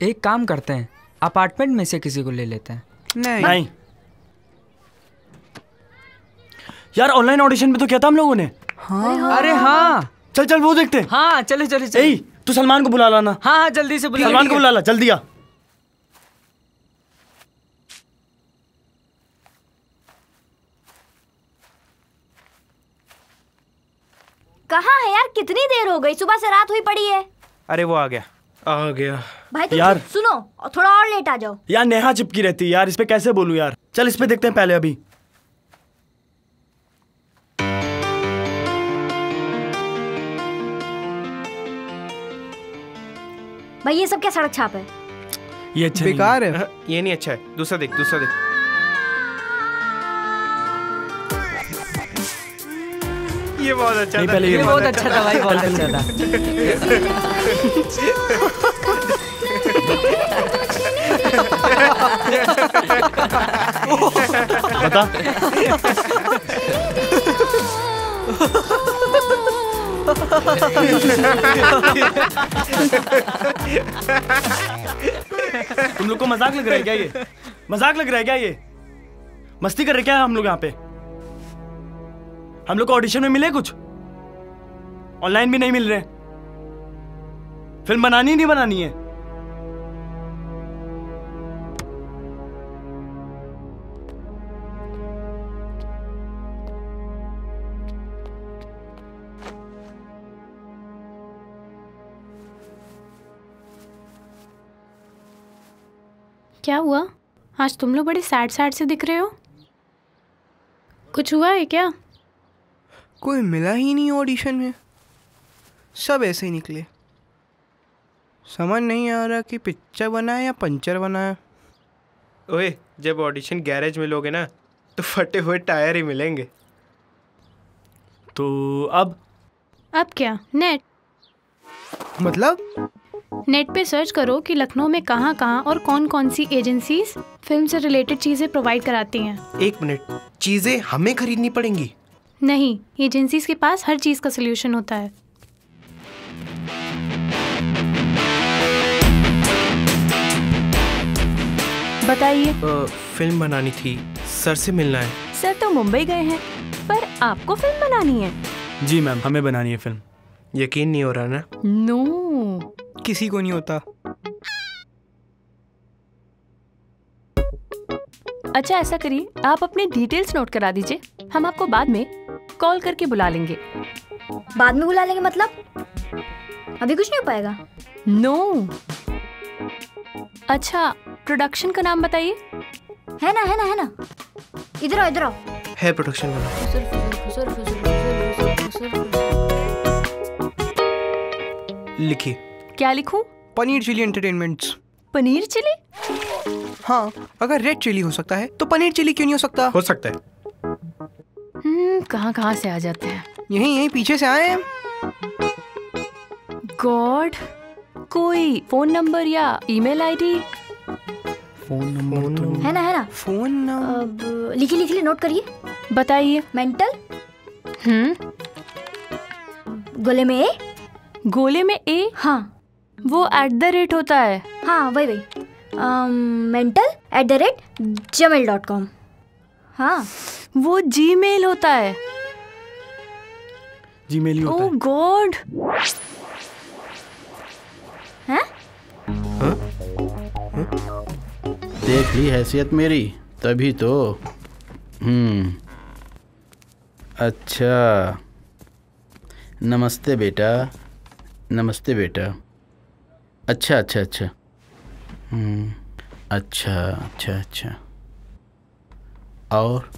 एक काम करते हैं, अपार्टमेंट में से किसी को ले लेते हैं। नहीं नहीं यार ऑनलाइन ऑडिशन में तो किया था हम लोगों ने। हाँ अरे हाँ चल चल वो देखते हैं। हाँ चले चले चले। तू सलमान को बुला लाना। हाँ हाँ जल्दी से बुला, सलमान को बुला ला जल्दी आ। कहाँ है यार कितनी देर हो गई, सुबह से रात हुई पड़ी है। अरे वो आ गया भाई तुम यार सुनो और थोड़ा और लेट आ जाओ। यार नेहा चिपकी रहती है यार, इस पे कैसे बोलूं यार। चल इस पे देखते हैं पहले। अभी भाई ये सब क्या सड़क छाप है, ये अच्छा बेकार है, ये नहीं अच्छा है। दूसरा देख दूसरा देख। ये बहुत अच्छा था, ये बहुत अच्छा था भाई, बहुत अच्छा था। बता तुम लोग को मजाक लग रहा है क्या? ये मजाक लग रहा है क्या? ये मस्ती कर रहे क्या हम लोग यहाँ पे? हम लोग को ऑडिशन में मिले कुछ, ऑनलाइन भी नहीं मिल रहे। फिल्म बनानी नहीं बनानी है। क्या हुआ आज तुम लोग बड़े सैड सैड से दिख रहे हो, कुछ हुआ है क्या? कोई मिला ही नहीं ऑडिशन में, सब ऐसे ही निकले। समझ नहीं आ रहा कि पिक्चर बनाए या पंचर बनाए। ओए जब ऑडिशन गैरेज में लोगे ना तो फटे हुए टायर ही मिलेंगे। तो अब क्या? नेट मतलब नेट पे सर्च करो कि लखनऊ में कहाँ कहाँ और कौन कौन सी एजेंसीज फिल्म से रिलेटेड चीजें प्रोवाइड कराती हैं। एक मिनट, चीजें हमें खरीदनी पड़ेंगी? नहीं, एजेंसीज के पास हर चीज का सोल्यूशन होता है। बताइए। फिल्म बनानी थी, सर से मिलना है। सर तो मुंबई गए हैं, पर आपको फिल्म बनानी है। जी मैम हमें बनानी है फिल्म। यकीन नहीं हो रहा ना? नो किसी को नहीं होता। अच्छा ऐसा करिए आप अपने डिटेल्स नोट करा दीजिए, हम आपको बाद में कॉल करके बुला लेंगे। बाद में बुला लेंगे मतलब अभी कुछ नहीं हो पाएगा? नो अच्छा प्रोडक्शन का नाम बताइए। है ना है ना है ना, इधर आओ इधर आओ। है प्रोडक्शन का नाम लिखिए। क्या लिखूं? Paneer chilli entertainments. Paneer chilli? हाँ अगर रेड चिली हो सकता है तो पनीर चिली क्यों नहीं हो सकता? हो सकता है। कहाँ से आ जाते हैं? यहीं पीछे से आए हैं। गॉड कोई फोन नंबर या ईमेल आईडी? फोन नंबर तो है ना फोन नंबर। लिख ले नोट करिए। बताइए। मेंटल। गोले में ए? गोले में ए? हाँ वो @ होता है। हाँ वही वही। mental@gmail.com। हाँ वो जीमेल होता है। जीमेल ही होता है। Oh God. हाँ? हाँ? देख ली हैसियत मेरी तभी तो। अच्छा नमस्ते बेटा, नमस्ते बेटा। अच्छा अच्छा अच्छा अच्छा अच्छा अच्छा और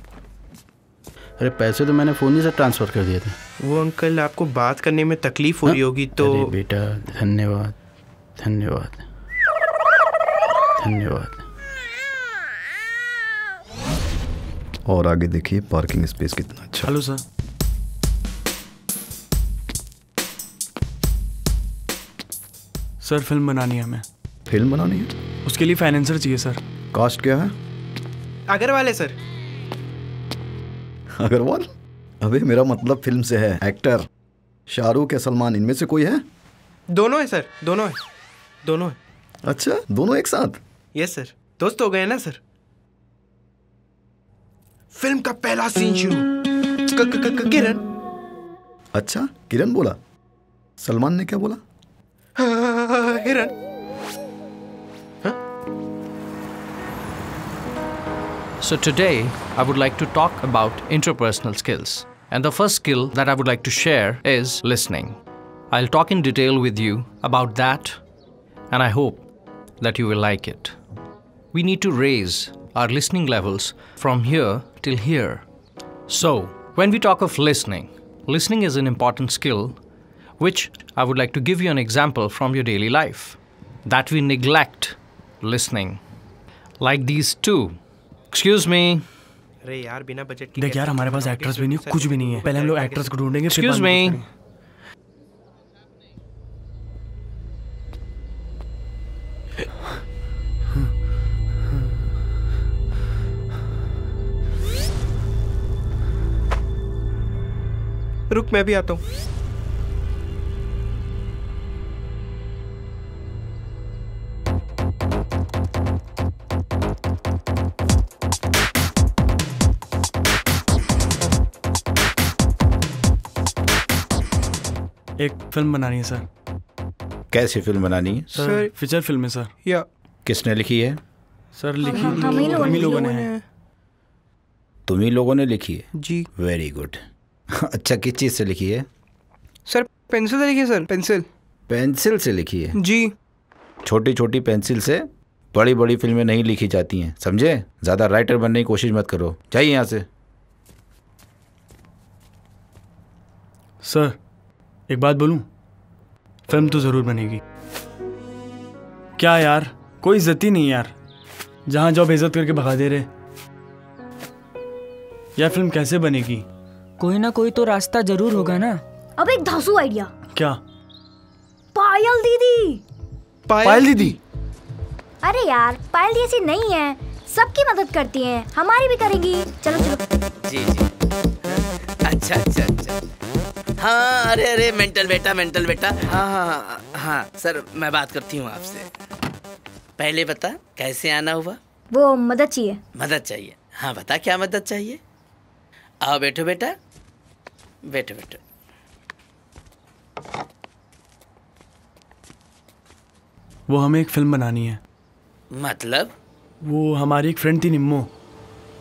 अरे पैसे तो मैंने फ़ोन ही से ट्रांसफ़र कर दिए थे। वो अंकल आपको बात करने में तकलीफ़ हो रही होगी तो। अरे बेटा धन्यवाद धन्यवाद धन्यवाद। और आगे देखिए पार्किंग स्पेस कितना अच्छा। Hello sir. सर फिल्म बनानी है हमें। फिल्म बनानी है? उसके लिए फाइनेंसर चाहिए सर। कॉस्ट क्या है? अग्रवाल है सर। अग्रवाल? अबे मेरा मतलब फिल्म से है। एक्टर शाहरुख या सलमान इनमें से कोई है? दोनों है सर, दोनों है, दोनों है। अच्छा दोनों एक साथ? यस सर, दोस्त हो गए ना सर। फिल्म का पहला सीन शुरू। किरण। अच्छा किरण बोला? सलमान ने क्या बोला? हिरण। So today I would like to talk about interpersonal skills, and the first skill that I would like to share is listening. I'll talk in detail with you about that, and I hope that you will like it. We need to raise our listening levels from here till here. So when we talk of listening, listening is an important skill which I would like to give you an example from your daily life, that we neglect listening. Like these two. Excuse me. अरे यार बिना budget के देख यार हमारे पास actors भी नहीं है, कुछ भी नहीं है। पहले हम लोग एक्टर्स को ढूंढेंगे। Excuse me. रुक मैं भी आता हूँ। एक फिल्म बनानी है सर। कैसी फिल्म बनानी है सर? फीचर फिल्म है सर। या किसने लिखी है सर? लिखी हम ही लोगों ने है। तुम ही लोगों ने लिखी है? जी। Very good. अच्छा किस चीज़ से लिखी है सर? पेंसिल से लिखी है सर। पेंसिल? पेंसिल से लिखी है जी। छोटी छोटी पेंसिल से बड़ी बड़ी फिल्में नहीं लिखी जाती हैं, समझे? ज़्यादा राइटर बनने की कोशिश मत करो, जाइए यहाँ से। सर एक बात बोलूं, फिल्म तो ज़रूर बनेगी। क्या यार कोई इज्जत ही नहीं यार, जहाँ जाओ बेइज्जत करके भगा दे रहे। यार फिल्म कैसे बनेगी? कोई ना कोई तो रास्ता जरूर होगा ना। अब एक धांसू आइडिया। क्या? पायल दीदी। पायल दीदी? अरे यार पायल दी ऐसी नहीं है, सबकी मदद करती है, हमारी भी करेगी। चलो चलो। जी जी अच्छा अच्छा अच्छा हाँ। अरे अरे मेंटल बेटा हाँ हाँ हाँ सर मैं बात करती हूँ आपसे। पहले बता कैसे आना हुआ? वो मदद चाहिए। मदद चाहिए? हाँ बता क्या मदद चाहिए। आओ बैठो बेटा, बैठो बैठो। वो हमें एक फिल्म बनानी है। मतलब? वो हमारी एक फ्रेंड थी निम्मो,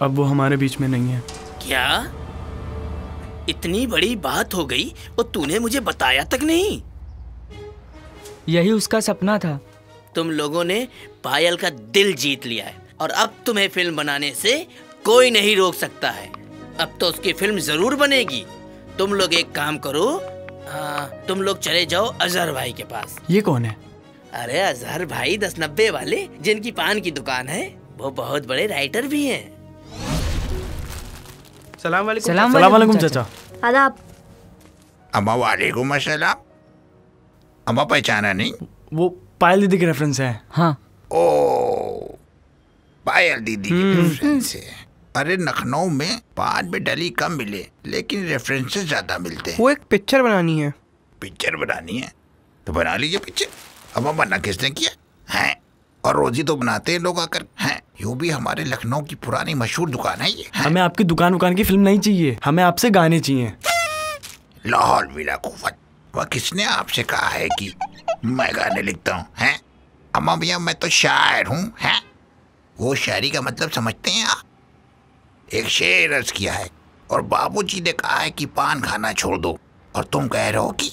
अब वो हमारे बीच में नहीं है। क्या इतनी बड़ी बात हो गई और तूने मुझे बताया तक नहीं? यही उसका सपना था। तुम लोगों ने पायल का दिल जीत लिया है और अब तुम्हें फिल्म बनाने से कोई नहीं रोक सकता है। अब तो उसकी फिल्म जरूर बनेगी। तुम लोग एक काम करो, तुम लोग चले जाओ अजहर भाई के पास। ये कौन है? अरे अजहर भाई 1090 वाले जिनकी पान की दुकान है, वो बहुत बड़े राइटर भी हैं। सलाम वालेकुम चाचा। आदाब। अम्मा वालेकुम अस्सलाम। अम्मा पहचाना नहीं? वो पायल दीदी की रेफरेंस है। हाँ। ओ पायल दीदी की रेफरेंस है। अरे लखनऊ में पान में डली कम मिले लेकिन रेफरेंसेस ज्यादा मिलते हैं। वो एक पिक्चर बनानी है। पिक्चर बनानी है तो बना लीजिए पिक्चर। अम्मा मना किसने किया है? और रोजी तो बनाते हैं लोग आकर हैं। यूँ भी हमारे लखनऊ की पुरानी मशहूर दुकान है ये। हमें आपकी दुकान वुकान की फिल्म नहीं चाहिए, हमें आपसे गाने चाहिए। लाहौल बिला कुव्वत। वह किसने आपसे कहा है कि मैं गाने लिखता हूँ हैं? अम्मा भैया मैं तो शायर हूँ हैं। वो शायरी का मतलब समझते हैं आप? एक शेर अर्ज किया है और बाबूजी ने कहा है कि पान खाना छोड़ दो और तुम कह रहे हो कि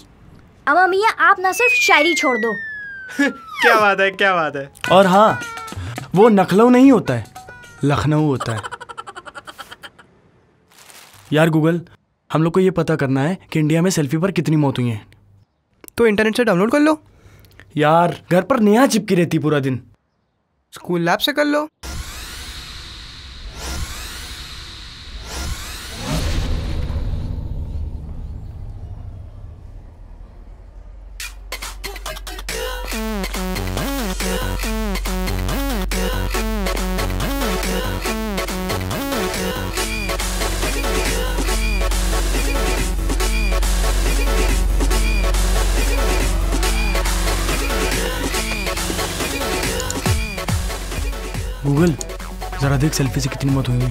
अमा मियाँ आप ना सिर्फ शायरी छोड़ दो। क्या बात है, क्या बात है। और हाँ, वो नखलऊ नहीं होता है, लखनऊ होता है। यार गूगल, हम लोग को ये पता करना है कि इंडिया में सेल्फी पर कितनी मौत हुई हैं। तो इंटरनेट से डाउनलोड कर लो। यार घर पर नेहा चिपकी रहती पूरा दिन। स्कूल लैब से कर लो। गूगल जरा देख सेल्फी से कितनी मौत हुई है।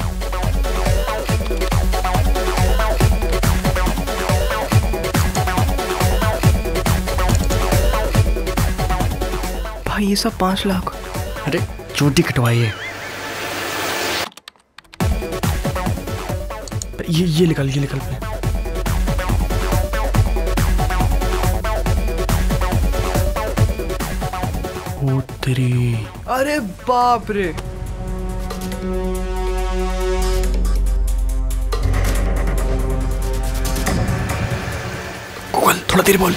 भाई ये सब 5 लाख। अरे चोटी कटवाई है। ये निकाल, ये निकाल। ओ तेरी, अरे बाप रे। गूगल थोड़ा देर बोल।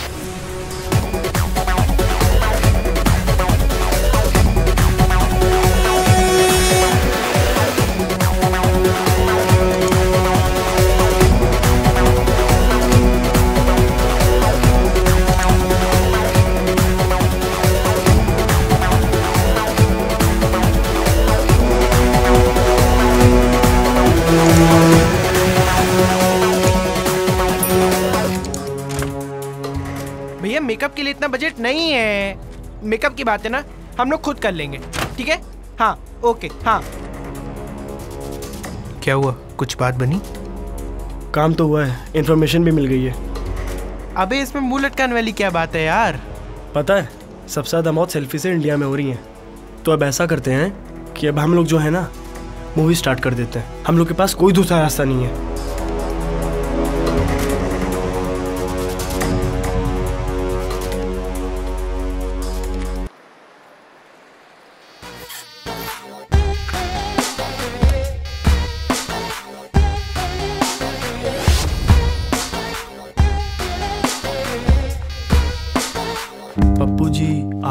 मेकअप के लिए इतना बजट नहीं है। मेकअप की बात है ना, हम लोग खुद कर लेंगे। ठीक है, हाँ ओके। हाँ क्या हुआ, कुछ बात बनी? काम तो हुआ है, इंफॉर्मेशन भी मिल गई है। अबे इसमें मुंह लटकाने वाली क्या बात है यार। पता है सबसे ज़्यादा मौत सेल्फी से इंडिया में हो रही है। तो अब ऐसा करते हैं कि अब हम लोग जो है ना मूवी स्टार्ट कर देते हैं। हम लोग के पास कोई दूसरा रास्ता नहीं है।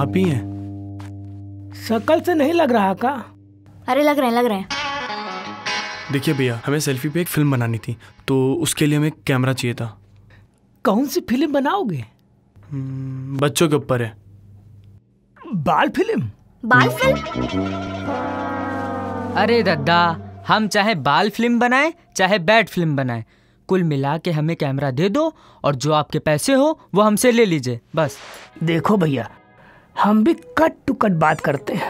आप ही हैं? शकल से नहीं लग रहा का। अरे लग रहे हैं, लग रहे हैं। देखिए भैया, हमें सेल्फी पे एक फिल्म बनानी थी, तो उसके लिए हमें कैमरा चाहिए था। कौन सी फिल्म बनाओगे? बच्चों के ऊपर है। बाल फिल्म? बाल फिल्म? अरे दादा, हम चाहे बाल फिल्म बनाए चाहे बैट फिल्म बनाए, कुल मिला के हमें कैमरा दे दो और जो आपके पैसे हो वो हमसे ले लीजिए बस। देखो भैया, हम भी कट टू कट बात करते हैं।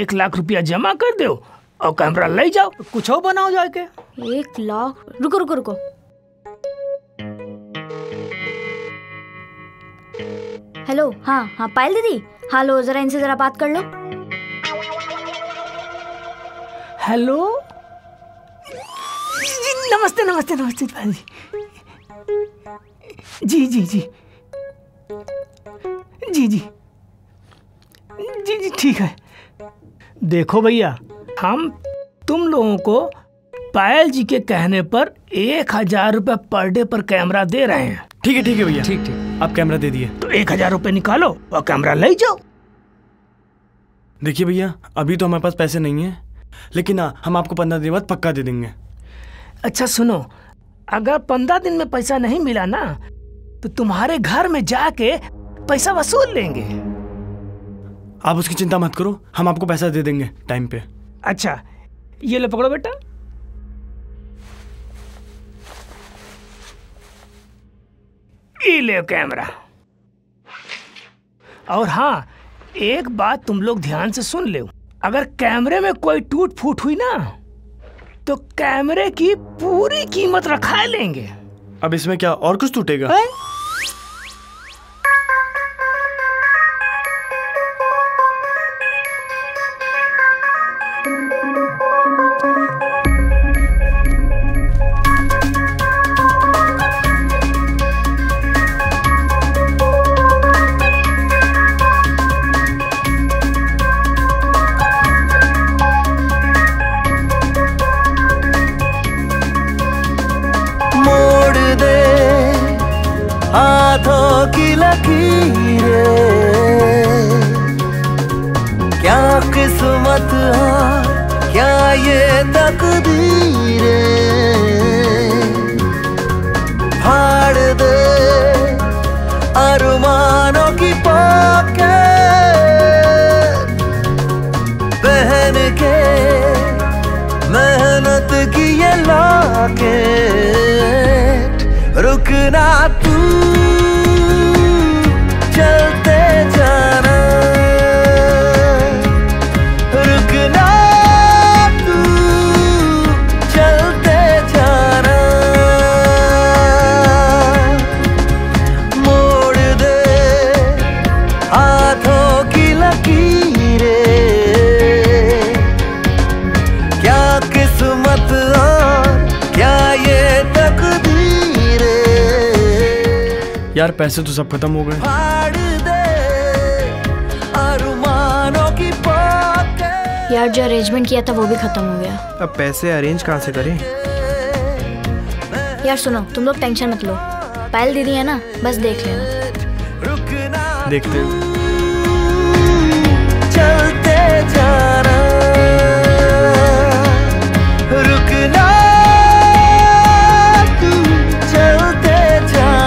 1 लाख रुपया जमा कर दो और कैमरा ले जाओ, कुछ और बनाओ जाके। 1 लाख? रुको रुको रुको, हेलो। हाँ हाँ पायल दीदी, हाँ लो जरा इनसे जरा बात कर लो। हेलो, नमस्ते नमस्ते नमस्ते पायल जी। जी जी जी जी जी जी ठीक है। देखो भैया, हम तुम लोगों को पायल जी के कहने पर 1000 रुपये पर डे पर कैमरा दे रहे हैं। ठीक है, ठीक है भैया, ठीक ठीक। आप कैमरा दे दिए तो 1000 रुपये निकालो और कैमरा ले जाओ। देखिए भैया, अभी तो हमारे पास पैसे नहीं है, लेकिन हाँ हम आपको 15 दिन बाद पक्का दे देंगे। अच्छा सुनो, अगर 15 दिन में पैसा नहीं मिला ना तो तुम्हारे घर में जाके पैसा वसूल लेंगे। आप उसकी चिंता मत करो, हम आपको पैसा दे देंगे टाइम पे। अच्छा ये लो पकड़ो बेटा। ये ले कैमरा। और हाँ एक बात तुम लोग ध्यान से सुन लो, अगर कैमरे में कोई टूट फूट हुई ना तो कैमरे की पूरी कीमत रखा लेंगे। अब इसमें क्या और कुछ टूटेगा? है? तकदीरें फाड़ दे अरमानों की पॉकेट, पहन के मेहनत की ये लॉकेट, रुकना तू चलते जाना, रुकना तू चलते जाना, मोड़ दे हाथों की लकीरें, क्या किस्मत और क्या ये तकदीरें। यार पैसे तो सब खत्म हो गए। यार जो अरेंजमेंट किया था वो भी खत्म हो गया। अब पैसे अरेंज कहाँ से करें? यार सुनो, तुम लोग टेंशन मत लो, पायल दीदी है ना, बस देख लेना। देखते हैं। चलते जाना, रुकना तू चलते जाना,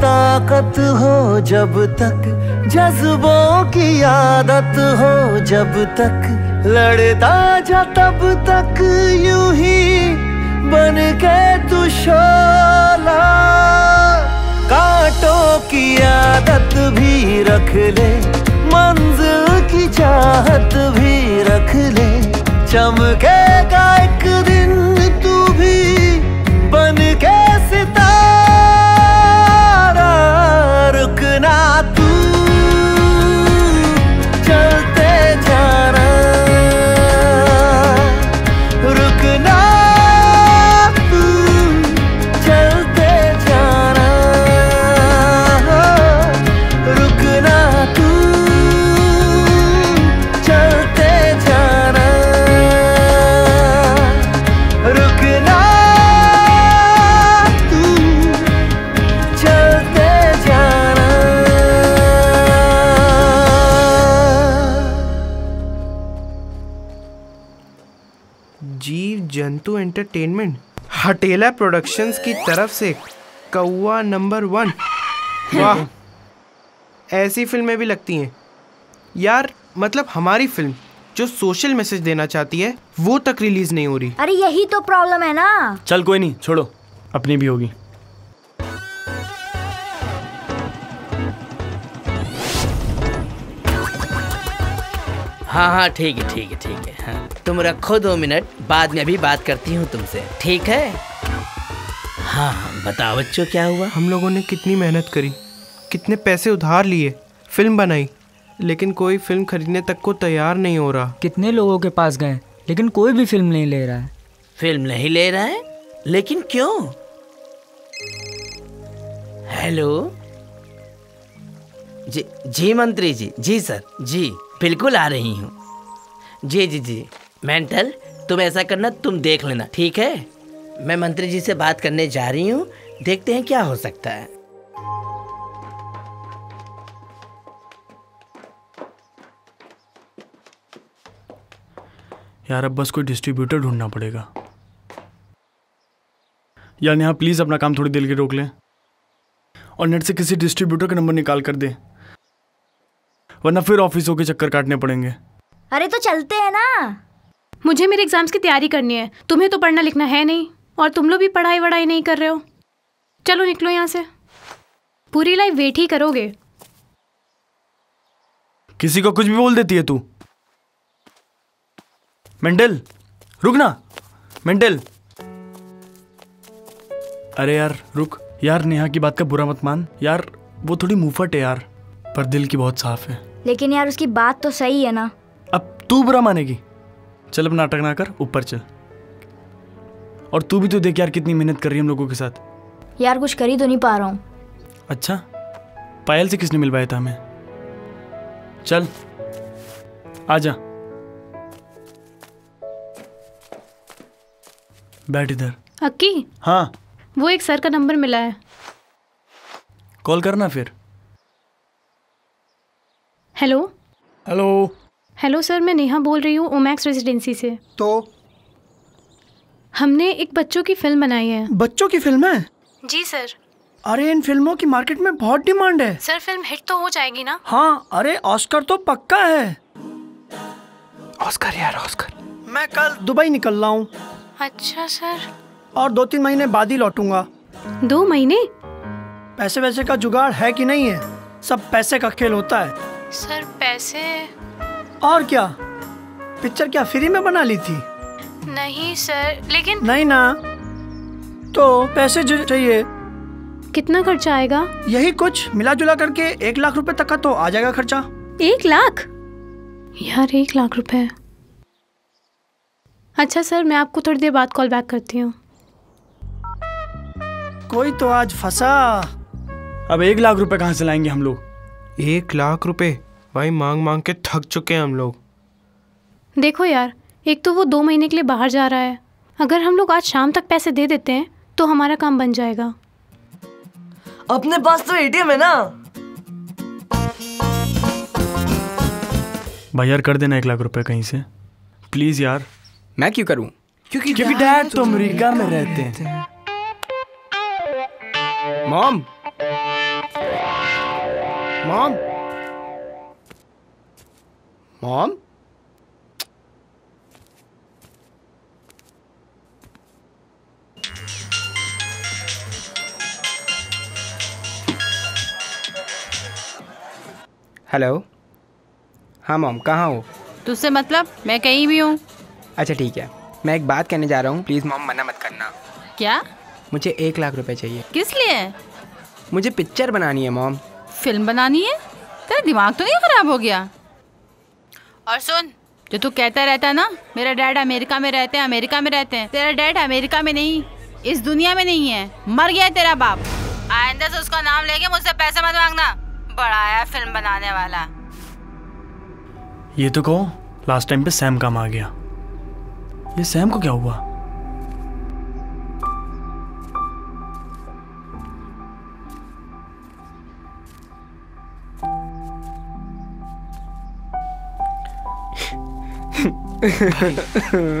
ताकत हो जब तक, जज्बों की आदत हो जब तक, लड़ता जा तब तक यूं ही बन के तू शोला, कांटों की आदत भी रख ले, मंजिल की चाहत भी रख ले, चमकेगा एक दिन तू भी बन के एंटरटेनमेंट हटेला प्रोडक्शंस की तरफ से कौवा नंबर 1। वाह, ऐसी फिल्में भी लगती हैं यार। मतलब हमारी फिल्म जो सोशल मैसेज देना चाहती है वो तक रिलीज नहीं हो रही। अरे यही तो प्रॉब्लम है ना। चल कोई नहीं, छोड़ो, अपनी भी होगी। हाँ हाँ ठीक है ठीक है ठीक है। हाँ तुम रखो 2 मिनट, बाद में अभी बात करती हूँ तुमसे, ठीक है? हाँ हाँ बताओ बच्चों, क्या हुआ? हम लोगों ने कितनी मेहनत करी, कितने पैसे उधार लिए, फिल्म बनाई, लेकिन कोई फिल्म खरीदने तक को तैयार नहीं हो रहा। कितने लोगों के पास गए लेकिन कोई भी फिल्म नहीं ले रहा है। फिल्म नहीं ले रहा है लेकिन क्यों? हेलो जी जी मंत्री जी, जी सर जी, बिल्कुल आ रही हूँ। जी जी जी मेंटल, तुम ऐसा करना, तुम देख लेना, ठीक है? मैं मंत्री जी से बात करने जा रही हूँ, देखते हैं क्या हो सकता है। यार अब बस कोई डिस्ट्रीब्यूटर ढूंढना पड़ेगा। यार नेहा प्लीज़ अपना काम थोड़ी देर के रोक लें और नेट से किसी डिस्ट्रीब्यूटर का नंबर निकाल कर दें, वरना फिर ऑफिसों के चक्कर काटने पड़ेंगे। अरे तो चलते हैं ना। मुझे मेरे एग्जाम्स की तैयारी करनी है, तुम्हें तो पढ़ना लिखना है नहीं, और तुम लोग भी पढ़ाई वढ़ाई नहीं कर रहे हो। चलो निकलो यहाँ से, पूरी लाइफ वेट ही करोगे। किसी को कुछ भी बोल देती है तू। मेंटल रुकना, मेंटल। अरे यार रुक यार, नेहा की बात का बुरा मत मान यार। वो थोड़ी मुंहफट है यार, पर दिल की बहुत साफ है। लेकिन यार उसकी बात तो सही है ना। अब तू बुरा मानेगी। चल अब नाटक ना कर, ऊपर चल। और तू भी तो देख यार कितनी मेहनत कर रही है हम लोगों के साथ। यार कुछ कर ही तो नहीं पा रहा हूँ। अच्छा, पायल से किसने मिलवाया था हमें? चल आजा, बैठ इधर। अक्की? हाँ। वो एक सर का नंबर मिला है, कॉल करना फिर। हेलो। हेलो। हेलो सर, मैं नेहा बोल रही हूँ ओमैक्स रेजिडेंसी से। तो हमने एक बच्चों की फिल्म बनाई है। बच्चों की फिल्म है? जी सर। अरे इन फिल्मों की मार्केट में बहुत डिमांड है सर। फिल्म हिट तो हो जाएगी ना? हाँ। अरे ऑस्कर तो पक्का है। ऑस्कर? यार ऑस्कर। मैं कल दुबई निकल रहा हूँ। अच्छा सर। और 2-3 महीने बाद ही लौटूंगा। 2 महीने? पैसे वैसे का जुगाड़ है कि नहीं है? सब पैसे का खेल होता है सर। पैसे? और क्या, पिक्चर क्या फ्री में बना ली थी? नहीं सर, लेकिन। नहीं ना, तो पैसे जो चाहिए। कितना खर्चा आएगा? यही कुछ मिला जुला करके 1 लाख रुपए तक का तो आ जाएगा खर्चा। 1 लाख? यार 1 लाख रुपए। अच्छा सर, मैं आपको थोड़ी देर बाद कॉल बैक करती हूँ। कोई तो आज फंसा। अब 1 लाख रुपए कहाँ से लाएंगे हम लोग? 1 लाख रुपए भाई, मांग मांग के थक चुके हैं हम लोग। देखो यार, एक तो वो 2 महीने के लिए बाहर जा रहा है। अगर हम लोग आज शाम तक पैसे दे देते हैं तो हमारा काम बन जाएगा। अपने पास तो एटीएम है ना। भाई यार कर देना 1 लाख रुपए कहीं से, प्लीज यार। मैं क्यों करूं? क्योंकि डैड तो अमेरिका में रहते हैं। Mom, mom, mom. हेलो। हाँ मॉम, कहाँ हो? तुझसे मतलब? मैं कहीं भी हूँ। अच्छा ठीक है, मैं एक बात कहने जा रहा हूँ, प्लीज़ मॉम मना मत करना। क्या? मुझे 1 लाख रुपए चाहिए। किस लिए? मुझे पिक्चर बनानी है मॉम। फिल्म बनानी है? तेरा दिमाग तो नहीं ख़राब हो गया? और सुन, जो तू कहता रहता है ना, मेरा डैड अमेरिका में रहते हैं, अमेरिका में रहते हैं। तेरा डैड अमेरिका में नहीं, इस दुनिया में नहीं है, मर गया है तेरा बाप। आइंदा से उसका नाम लेके मुझसे पैसे मत मांगना। बड़ा आया फिल्म बनाने वाला। ये तो कहो, लास्ट टाइम पे सैम काम आ गया। ये सैम को क्या हुआ?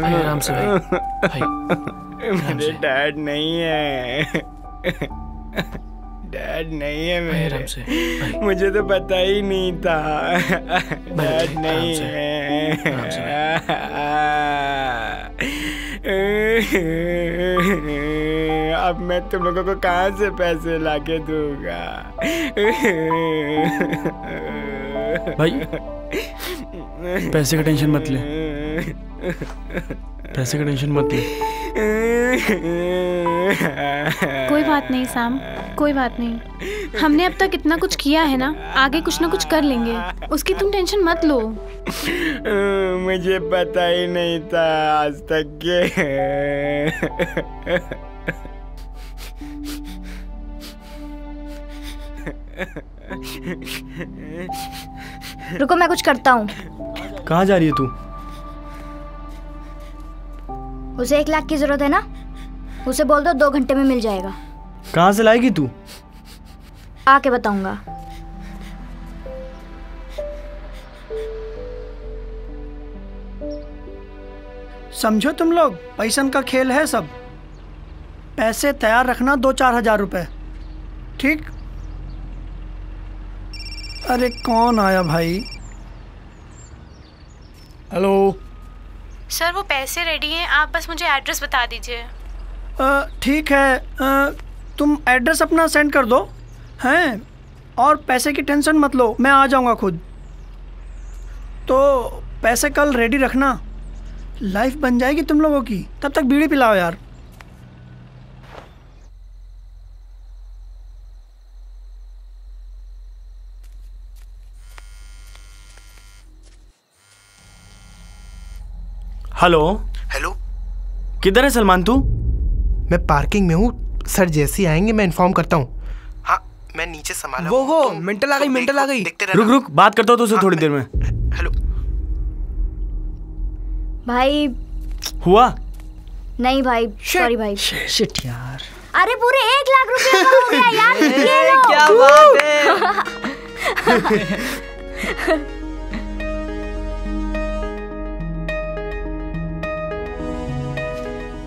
भाई आराम से भाई। मेरे डैड नहीं है। डैड नहीं है मेरे, मुझे तो पता ही नहीं था। डैड नहीं है। अब मैं तुम लोगों को कहाँ से पैसे लाके दूंगा? भाई पैसे का टेंशन मत ले, पैसे का टेंशन मत ले। कोई बात नहीं सैम, कोई बात नहीं। हमने अब तक इतना कुछ किया है ना, आगे कुछ ना कुछ कर लेंगे, उसकी तुम टेंशन मत लो। मुझे पता ही नहीं था आज तक के। रुको मैं कुछ करता हूँ। कहाँ जा रही है तू? उसे 1 लाख की जरूरत है ना, उसे बोल दो 2 घंटे में मिल जाएगा। कहाँ से लाएगी तू? आके बताऊंगा। समझो तुम लोग, पैसन का खेल है सब। पैसे तैयार रखना 2-4 हजार रुपए, ठीक? अरे कौन आया भाई? हेलो सर, वो पैसे रेडी हैं, आप बस मुझे एड्रेस बता दीजिए। ठीक है, तुम एड्रेस अपना सेंड कर दो हैं, और पैसे की टेंशन मत लो, मैं आ जाऊंगा खुद। तो पैसे कल रेडी रखना, लाइफ बन जाएगी तुम लोगों की। तब तक बीड़ी पिलाओ यार। हेलो हेलो, किधर है सलमान तू? मैं पार्किंग में हूँ सर, जैसे आएंगे मैं इन्फॉर्म करता हूँ। हाँ मैं नीचे संभाला। वो तो, मेंटल आ गई, मेंटल आ गई। रुक रुक बात करता हूँ तुझसे थोड़ी देर में। हेलो भाई, हुआ नहीं भाई, सॉरी भाई। शिट यार, अरे पूरे 1 लाख रुपए का हो गया यार, ये लो। क्या बात है।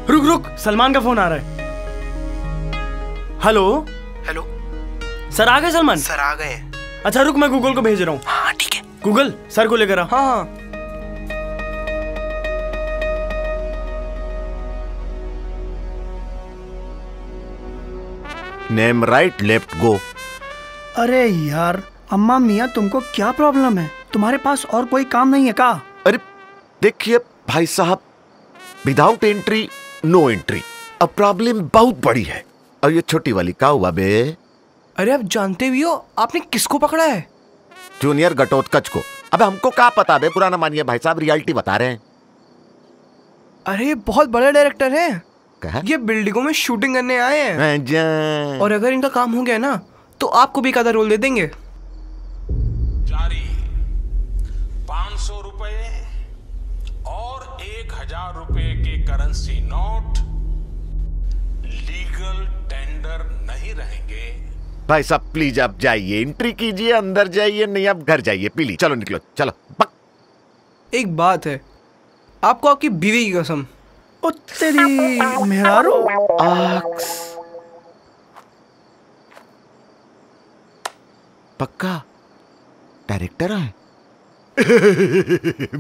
रुक रुक, सलमान का फोन आ रहा है। हेलो हेलो सर, आ गए सलमान? सर आ गए। अच्छा रुक, मैं गूगल को भेज रहा हूँ। हाँ ठीक है, गूगल सर को लेकर आ। हाँ। Name right, left go. अरे यार अम्मा मियाँ, तुमको क्या प्रॉब्लम है? तुम्हारे पास और कोई काम नहीं है का? अरे देखिए भाई साहब, विदाउट एंट्री नो एंट्री। अब प्रॉब्लम बहुत बड़ी है। और ये छोटी वाली का हुआ बे? अरे आप जानते भी हो आपने किसको पकड़ा है? जूनियर घटोत्कच को। अब हमको क्या पता बे, पुराना मानिए भाई साहब, रियलिटी बता रहे हैं। अरे बहुत बड़े डायरेक्टर हैं। कहा? ये बिल्डिंगों में शूटिंग करने आए हैं, और अगर इनका काम हो गया ना तो आपको भी एक आधा रोल दे देंगे। 500 रुपए और 1000 रुपए के करेंसी नोट लीगल टेंडर नहीं रहेंगे। भाई साहब प्लीज आप जाइए, एंट्री कीजिए, अंदर जाइए, नहीं आप घर जाइए, पीली चलो निकलो चलो। एक बात है, आपको आपकी बीवी की कसम। ओ तेरी मेहरारू। पक्का डायरेक्टर है।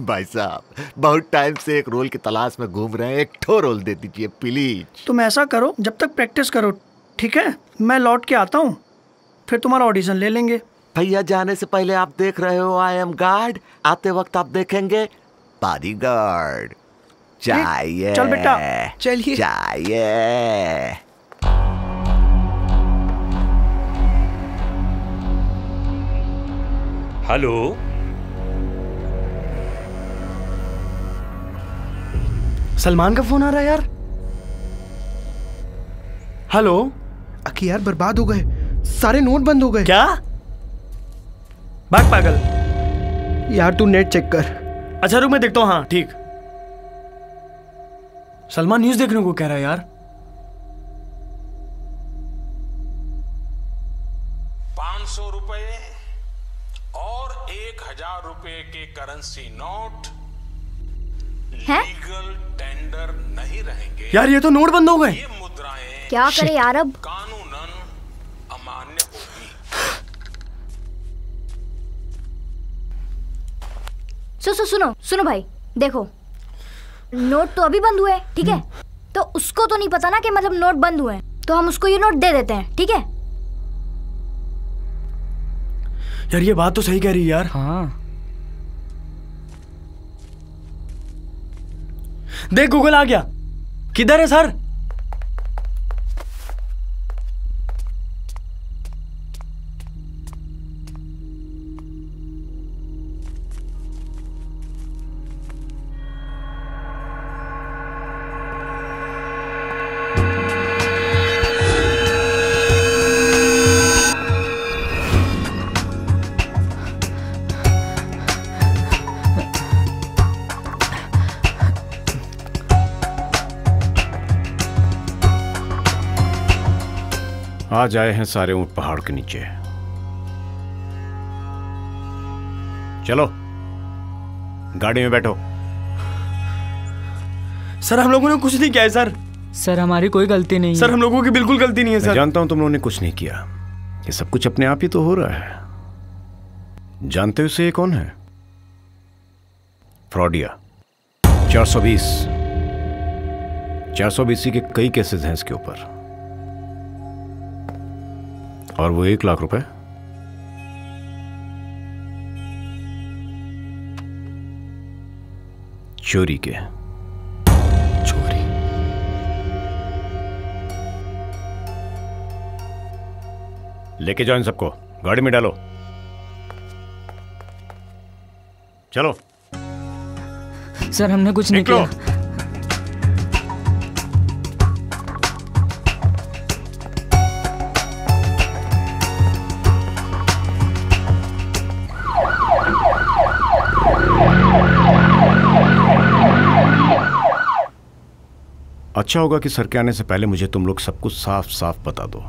भाई साहब बहुत टाइम से एक रोल की तलाश में घूम रहे हैं, एक ठो रोल दे दीजिए प्लीज। तुम ऐसा करो, जब तक प्रैक्टिस करो ठीक है, मैं लौट के आता हूँ फिर तुम्हारा ऑडिशन ले लेंगे। भैया जाने से पहले आप देख रहे हो आई एम गार्ड, आते वक्त आप देखेंगे बॉडी गार्ड। चाहिए चल बेटा, चलिए चाहिए। हेलो सलमान का फोन आ रहा है यार। हेलो अकी यार, बर्बाद हो गए, सारे नोट बंद हो गए। क्या भाग पागल यार, तू नेट चेक कर। अच्छा रुक मैं देखता हूँ। हाँ ठीक, सलमान न्यूज देखने को कह रहा है यार। 500 रुपए और 1000 रुपए के करेंसी नोट लीगल टेंडर नहीं रहेंगे। यार ये तो नोट बंद हो गए। मुद्राएं क्या करे यार, अब कानूनन अमान्य होगी। सुनो भाई, देखो नोट तो अभी बंद हुए ठीक है, तो उसको तो नहीं पता ना कि मतलब नोट बंद हुए, तो हम उसको ये नोट दे देते हैं ठीक है। यार ये बात तो सही कह रही है यार। हाँ देख गूगल आ गया। किधर है सर? आज आए हैं सारे ऊंट पहाड़ के नीचे। चलो गाड़ी में बैठो। सर हम लोगों ने कुछ नहीं किया है सर। सर हमारी कोई गलती नहीं है। सर हम लोगों की बिल्कुल गलती नहीं है सर। मैं जानता हूं तुम लोगों ने कुछ नहीं किया, ये सब कुछ अपने आप ही तो हो रहा है। जानते हो उसे ये कौन है? फ्रॉडिया। 420 के कई केसेस हैं इसके ऊपर, और वो 1 लाख रुपए। चोरी। लेके जाओ इन सबको, गाड़ी में डालो, चलो। सर हमने कुछ नहीं किया। अच्छा होगा कि सर के आने से पहले मुझे तुम लोग सब कुछ साफ साफ बता दो,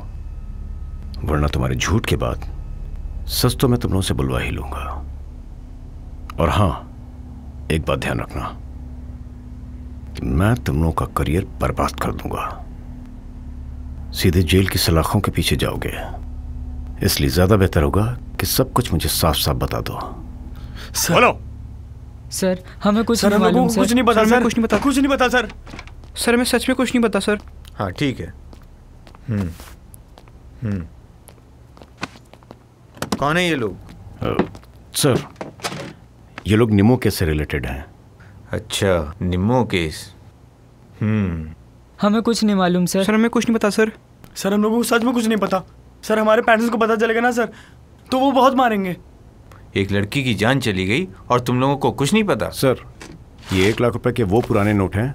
वरना तुम्हारे झूठ के बाद सच तो मैं तुम लोगों से बुलवा ही लूंगा। और हाँ, एक बात ध्यान रखना, मैं तुम लोगों का करियर बर्बाद कर दूंगा, सीधे जेल की सलाखों के पीछे जाओगे। इसलिए ज्यादा बेहतर होगा कि सब कुछ मुझे साफ साफ बता दो। सर हमें कुछ नहीं पता सर, कुछ नहीं पता सर। सर मैं सच में कुछ नहीं पता सर। हाँ ठीक है। कौन है ये लोग? सर ये लोग निमो केस से रिलेटेड हैं। अच्छा निमो केस। हमें कुछ नहीं मालूम सर। सर हमें कुछ नहीं पता सर। सर हम लोगों को सच में कुछ नहीं पता सर। हमारे पेरेंट्स को पता चलेगा ना सर तो वो बहुत मारेंगे। एक लड़की की जान चली गई और तुम लोगों को कुछ नहीं पता? सर ये 1 लाख रुपए के वो पुराने नोट हैं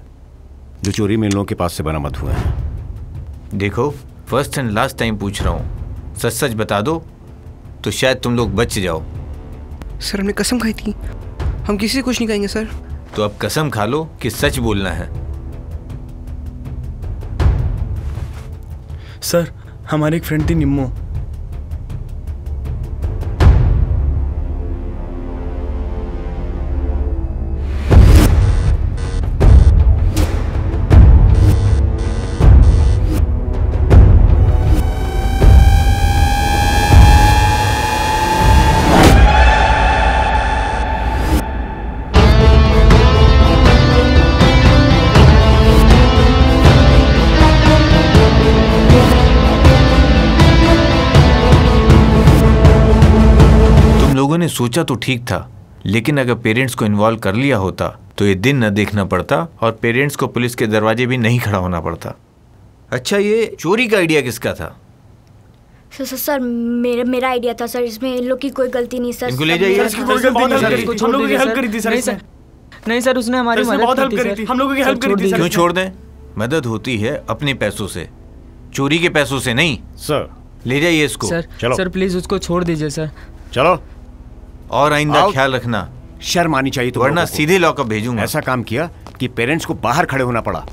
जो चोरी में इन लोगों के पास से बरामद हुए हैं। देखो फर्स्ट एंड लास्ट टाइम पूछ रहा हूँ, सच सच बता दो तो शायद तुम लोग बच जाओ। सर हमने कसम खाई थी, हम किसी से कुछ नहीं कहेंगे सर। तो अब कसम खा लो कि सच बोलना है। सर हमारे एक फ्रेंड थी निम्मो, सोचा तो ठीक था, लेकिन अगर पेरेंट्स को इन्वॉल्व कर लिया होता तो ये दिन न देखना पड़ता और पेरेंट्स को पुलिस के दरवाजे भी नहीं खड़ा होना पड़ता। अच्छा ये चोरी का आइडिया किसका था? सर मेरा आइडिया था सर, इसमें इन लोग की कोई गलती नहीं सर। इनको ले जाइए। हम लोगों की हेल्प करी थी सर। नहीं सर उसने हमारी बहुत हेल्प करी थी, हम लोगों की हेल्प करी थी। क्यों छोड़ दें? मदद होती है अपने पैसों से, चोरी के पैसों से नहीं। सर ले जाइए इसको। सर प्लीज उसको छोड़ दीजिए सर। चलो और आइंदा ख्याल रखना, शर्म आनी चाहिए तो, वरना सीधे लॉकअप भेजूंगा। ऐसा काम किया कि पेरेंट्स को बाहर खड़े होना पड़ा।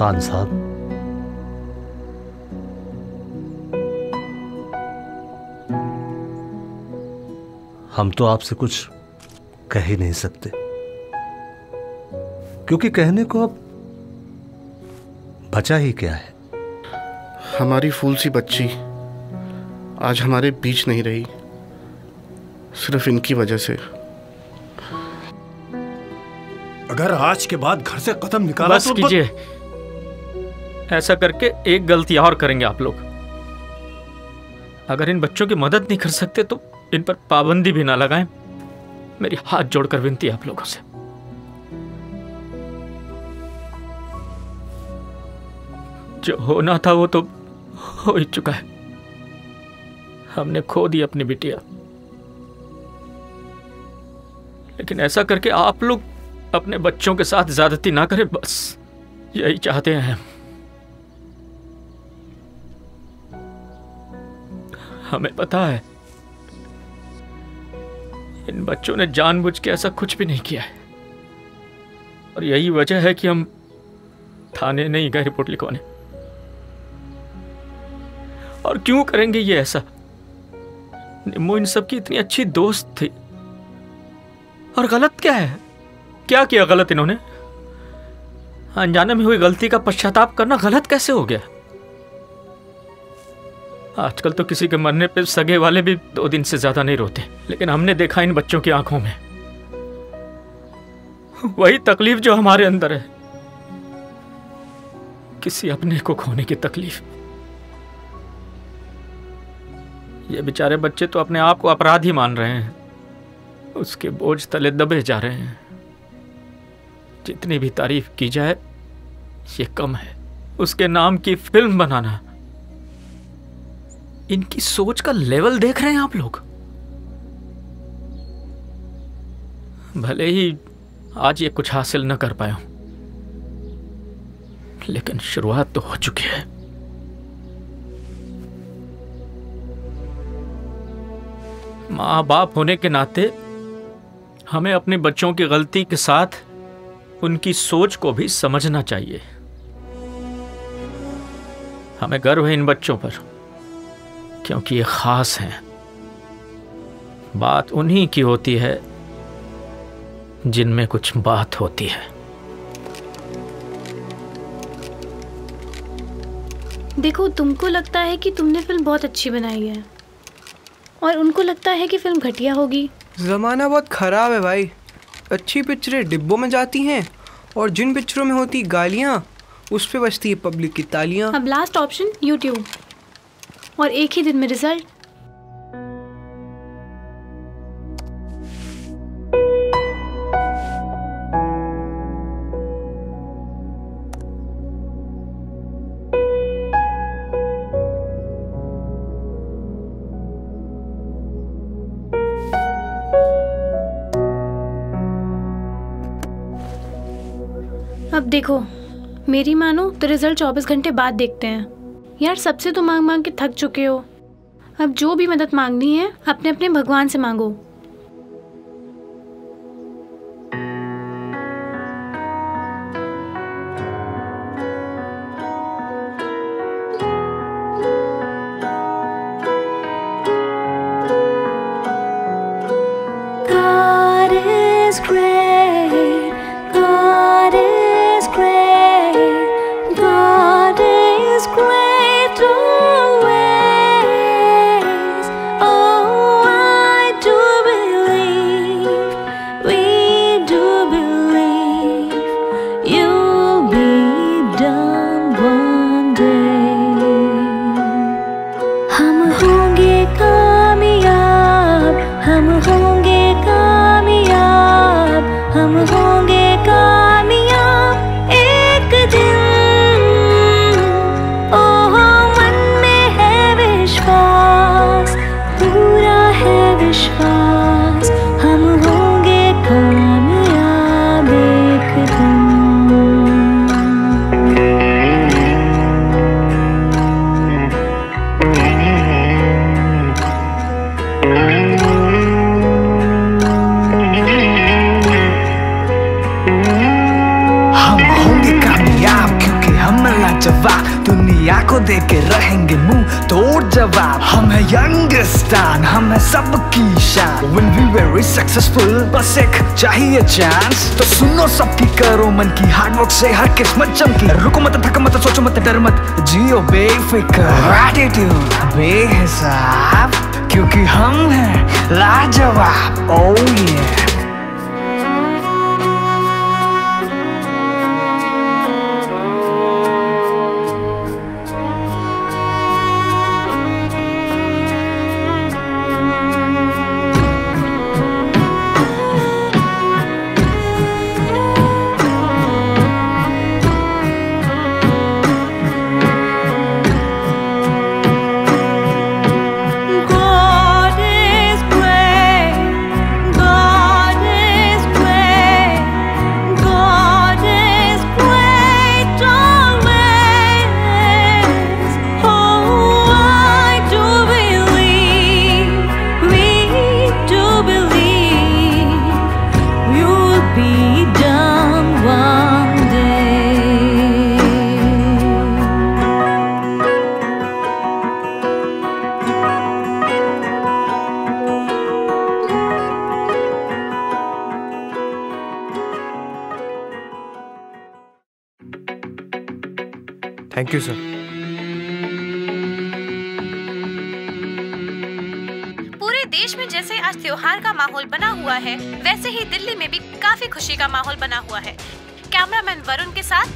खान साहब हम तो आपसे कुछ कह ही नहीं सकते, क्योंकि कहने को अब बचा ही क्या है। हमारी फूल सी बच्ची आज हमारे बीच नहीं रही, सिर्फ इनकी वजह से। अगर आज के बाद घर से कदम निकाला तो बस कीजिए। ऐसा करके एक गलती और करेंगे आप लोग। अगर इन बच्चों की मदद नहीं कर सकते तो इन पर पाबंदी भी ना लगाएं। मेरी हाथ जोड़कर विनती है आप लोगों से। जो होना था वो तो हो ही चुका है, हमने खो दी अपनी बिटिया। लेकिन ऐसा करके आप लोग अपने बच्चों के साथ ज्यादती ना करें, बस यही चाहते हैं। हमें पता है इन बच्चों ने जानबूझ के ऐसा कुछ भी नहीं किया है, और यही वजह है कि हम थाने नहीं गए रिपोर्ट लिखवाने। और क्यों करेंगे ये ऐसा? निम्मो इन सबकी इतनी अच्छी दोस्त थी, और गलत क्या है? क्या किया गलत इन्होंने? अनजाने में हुई गलती का पश्चाताप करना गलत कैसे हो गया? आजकल तो किसी के मरने पे सगे वाले भी 2 दिन से ज्यादा नहीं रोते, लेकिन हमने देखा इन बच्चों की आंखों में वही तकलीफ जो हमारे अंदर है। किसी अपने को खोने की तकलीफ। ये बेचारे बच्चे तो अपने आप को अपराधी मान रहे हैं, उसके बोझ तले दबे जा रहे हैं। जितनी भी तारीफ की जाए ये कम है। उसके नाम की फिल्म बनाना, इनकी सोच का लेवल देख रहे हैं आप लोग। भले ही आज ये कुछ हासिल न कर पाया हूं, लेकिन शुरुआत तो हो चुकी है। माँ बाप होने के नाते हमें अपने बच्चों की गलती के साथ उनकी सोच को भी समझना चाहिए। हमें गर्व है इन बच्चों पर, क्योंकि ये खास हैं। बात उन्हीं की होती है जिनमें कुछ बात होती है। देखो, तुमको लगता है कि तुमने फिल्म बहुत अच्छी बनाई है और उनको लगता है कि फिल्म घटिया होगी। ज़माना बहुत ख़राब है भाई। अच्छी पिक्चरें डिब्बों में जाती हैं और जिन पिक्चरों में होती गालियाँ, उस पे बचती है पब्लिक की तालियाँ। अब लास्ट ऑप्शन यूट्यूब, और एक ही दिन में रिजल्ट। अब देखो, मेरी मानो तो रिजल्ट 24 घंटे बाद देखते हैं। यार, सबसे तो मांग मांग के थक चुके हो। अब जो भी मदद मांगनी है अपने अपने भगवान से मांगो। चाहिए चांस तो सुनो सबकी, करो मन की, हार्डवर्क से हर किस्मत चमकी। रुको मत, थक मत, सोचो मत, डर मत, जियो बेफिक्र, एटीट्यूड बेहिसाब, क्योंकि हम हैं लाजवाब। ओह ये थैंक यू सर। पूरे देश में जैसे आज त्योहार का माहौल बना हुआ है, वैसे ही दिल्ली में भी काफी खुशी का माहौल बना हुआ है। कैमरामैन वरुण के साथ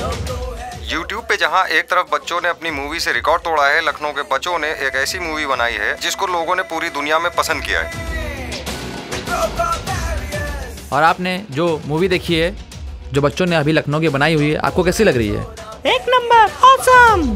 YouTube पे जहाँ एक तरफ बच्चों ने अपनी मूवी से रिकॉर्ड तोड़ा है, लखनऊ के बच्चों ने एक ऐसी मूवी बनाई है जिसको लोगों ने पूरी दुनिया में पसंद किया है। और आपने जो मूवी देखी है, जो बच्चों ने अभी लखनऊ की बनाई हुई है, आपको कैसी लग रही है? एक नंबर, ऑसम।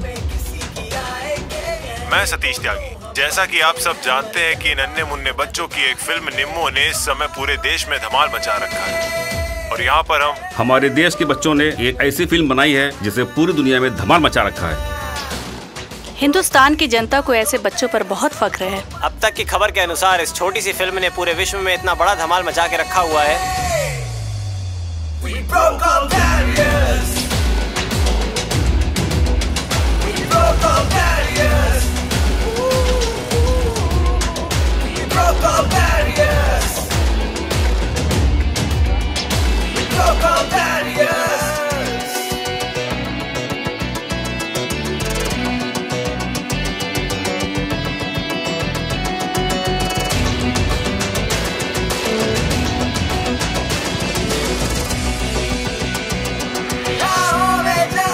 मैं सतीश त्यागी। जैसा कि आप सब जानते हैं कि नन्हे मुन्ने बच्चों की एक फिल्म निम्मो ने इस समय पूरे देश में धमाल मचा रखा है और यहाँ पर हमारे देश के बच्चों ने एक ऐसी फिल्म बनाई है जिसे पूरी दुनिया में धमाल मचा रखा है। हिंदुस्तान की जनता को ऐसे बच्चों पर बहुत फख्र है। अब तक की खबर के अनुसार इस छोटी सी फिल्म ने पूरे विश्व में इतना बड़ा धमाल मचा के रखा हुआ है।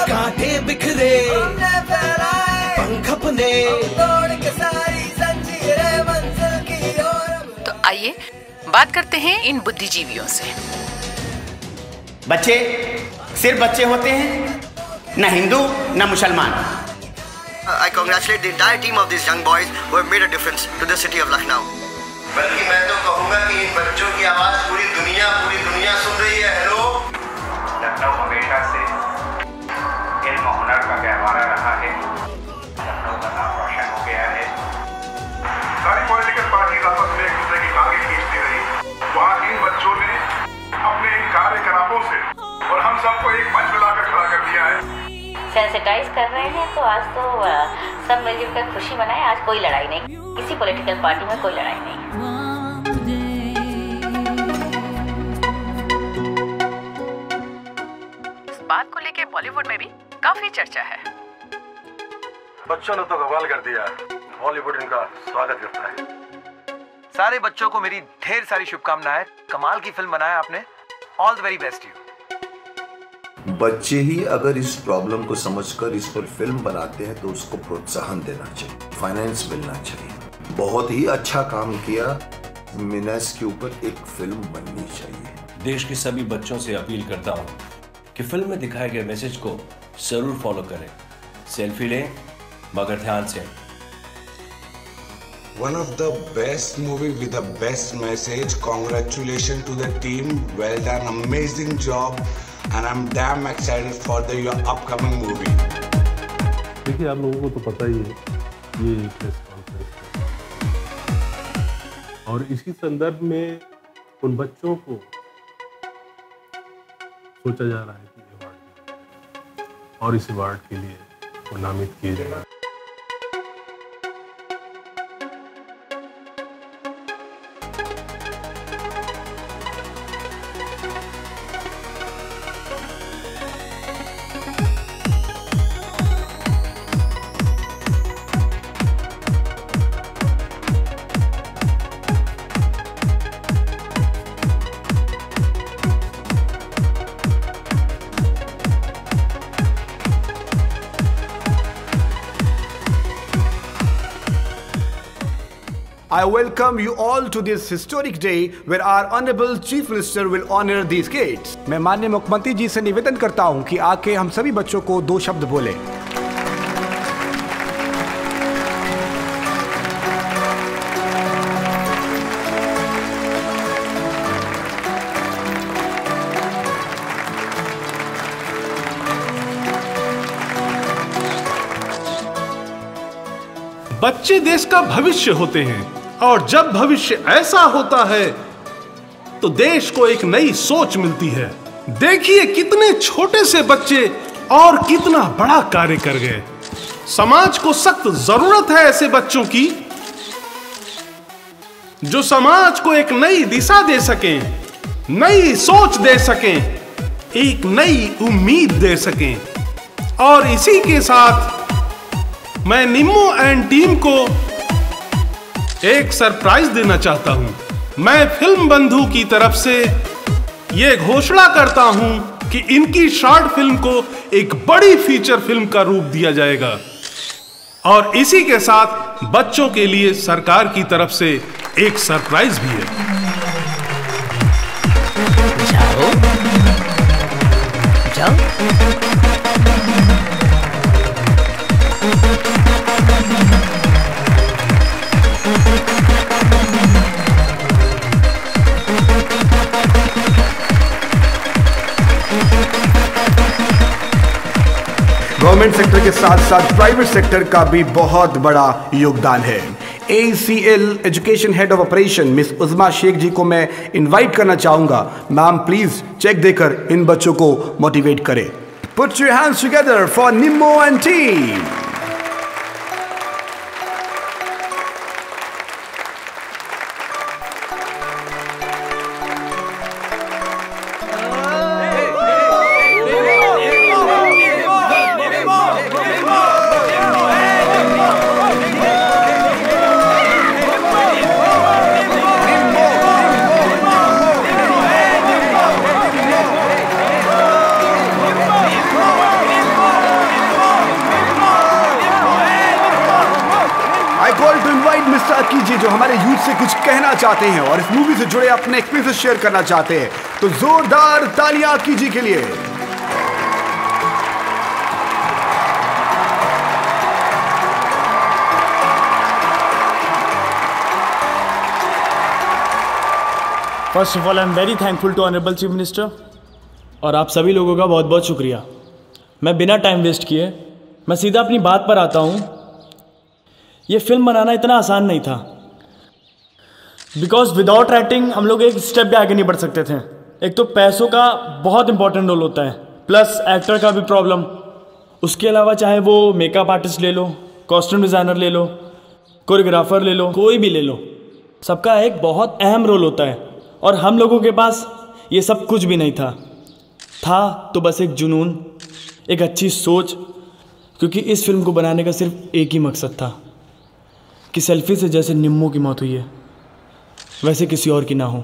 कांटे बिखरे पंख अपने तोड़ के सारी जंजीरें मंजिल की ओर। तो आइए बात करते हैं इन बुद्धिजीवियों से। बच्चे सिर्फ बच्चे होते हैं, ना हिंदू ना मुसलमान। I congratulate the entire team of these young boys who have made a difference to the city of Lucknow. बल्कि मैं तो कहूँगा कि इन बच्चों की आवाज़ पूरी दुनिया सुन रही है। हेलो, लखनऊ हमेशा से इल्म और हुनर का गहवारा रहा है। लखनऊ का नाम रोशन हो गया है। सारी पॉलिटिकल पार्टी आपस में एक दूसरे की बातें खींचती रही। वहाँ इन बच्चों ने अपने कार्यकलापों से और हम सबको एक मंच मिलाकर खड़ा कर दिया है। सेंसिटाइज कर रहे हैं तो आज तो सब मिलकर खुशी मनाए। आज कोई लड़ाई नहीं, किसी पॉलिटिकल पार्टी में कोई लड़ाई नहीं। इस बात को लेके बॉलीवुड में भी काफी चर्चा है। बच्चों ने तो कमाल कर दिया, बॉलीवुड इनका स्वागत करता है। सारे बच्चों को मेरी ढेर सारी शुभकामनाएं। कमाल की फिल्म बनाया आपने, all the very best you. बच्चे ही अगर इस प्रॉब्लम को समझकर इस पर फिल्म बनाते हैं तो उसको प्रोत्साहन देना चाहिए, फाइनेंस मिलना चाहिए। बहुत ही अच्छा काम किया, मिनस के ऊपर एक फिल्म बननी चाहिए। देश के सभी बच्चों से अपील करता हूँ कि फिल्म में दिखाए गए मैसेज को जरूर फॉलो करें। सेल्फी लें मगर ध्यान से। One of the best movie with the best message. Congratulations to the team. Well done, amazing job, and I'm damn excited for the your upcoming movie. देखिए आप लोगों को तो पता ही है ये प्रेस कॉन्फ्रेंस है और इसी संदर्भ में उन बच्चों को सोचा जा रहा है कि अवार्ड और इस अवार्ड के लिए वो नामित किए जाएंगे। I welcome you all to this historic day where our honorable Chief Minister will honor these kids. मैं माननीय मुख्यमंत्री जी से निवेदन करता हूं कि आके हम सभी बच्चों को दो शब्द बोले। बच्चे देश का भविष्य होते हैं और जब भविष्य ऐसा होता है तो देश को एक नई सोच मिलती है। देखिए कितने छोटे से बच्चे और कितना बड़ा कार्य कर गए। समाज को सख्त जरूरत है ऐसे बच्चों की जो समाज को एक नई दिशा दे सकें, नई सोच दे सकें, एक नई उम्मीद दे सकें। और इसी के साथ मैं निम्मो एंड टीम को एक सरप्राइज देना चाहता हूं। मैं फिल्म बंधु की तरफ से यह घोषणा करता हूं कि इनकी शॉर्ट फिल्म को एक बड़ी फीचर फिल्म का रूप दिया जाएगा। और इसी के साथ बच्चों के लिए सरकार की तरफ से एक सरप्राइज भी है। जाओ, जाओ। गवर्नमेंट सेक्टर के साथ साथ प्राइवेट सेक्टर का भी बहुत बड़ा योगदान है। ACL education head of operation miss Uzma Shaikh ji को मैं इनवाइट करना चाहूँगा। मैम प्लीज़ चेक देकर इन बच्चों को मोटिवेट करें। Put your hands together for Nimmo and team. कुछ कहना चाहते हैं और इस मूवी से जुड़े अपने एक्सपीरियंस शेयर करना चाहते हैं तो जोरदार तालियां कीजिए के लिए। First of all I am very thankful to honourable chief minister और आप सभी लोगों का बहुत बहुत शुक्रिया। मैं बिना टाइम वेस्ट किए मैं सीधा अपनी बात पर आता हूं। यह फिल्म बनाना इतना आसान नहीं था बिकॉज विदाउट राइटिंग हम लोग एक स्टेप भी आगे नहीं बढ़ सकते थे। एक तो पैसों का बहुत इंपॉर्टेंट रोल होता है, प्लस एक्टर का भी प्रॉब्लम। उसके अलावा चाहे वो मेकअप आर्टिस्ट ले लो, कॉस्ट्यूम डिज़ाइनर ले लो, कोरियोग्राफर ले लो, कोई भी ले लो, सबका एक बहुत अहम रोल होता है और हम लोगों के पास ये सब कुछ भी नहीं था। था तो बस एक जुनून, एक अच्छी सोच, क्योंकि इस फिल्म को बनाने का सिर्फ एक ही मकसद था कि सेल्फी से जैसे निम्मो की मौत हुई है वैसे किसी और की ना हो।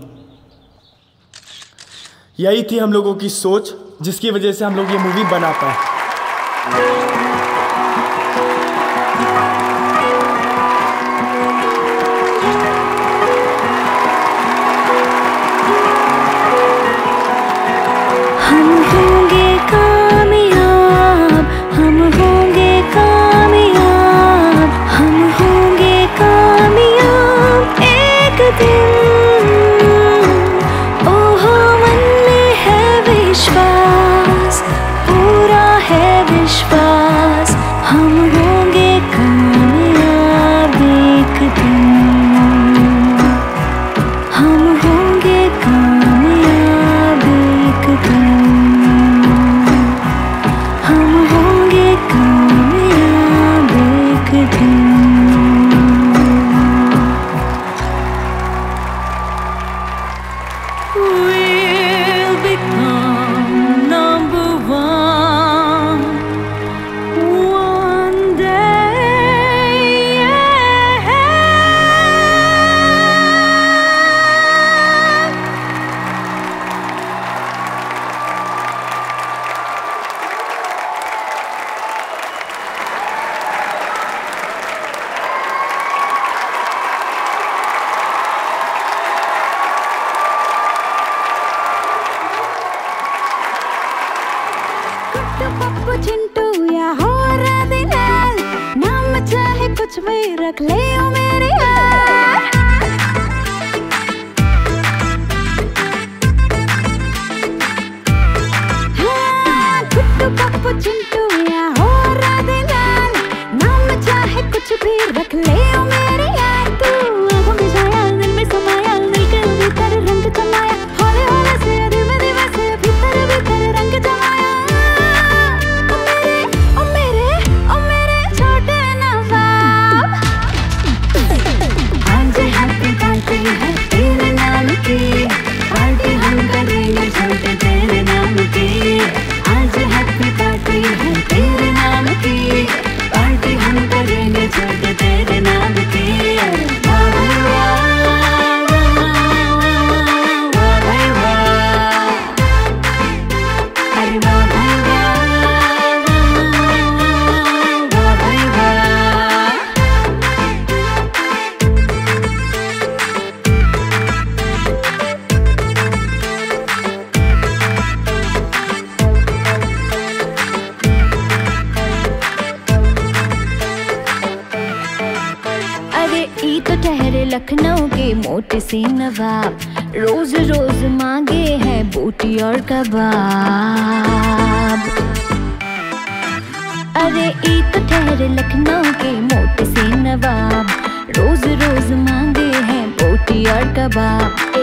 यही थी हम लोगों की सोच जिसकी वजह से हम लोग ये मूवी बना पाए। हम होंगे कामयाब, हम होंगे कामयाब, हम होंगे कामयाब एक दिन। ठहरे लखनऊ के मोटे से नवाब, रोज रोज मांगे हैं बोटी और कबाब। अरे ईद ठहरे लखनऊ के मोटे से नवाब, रोज रोज मांगे हैं बोटी और कबाब।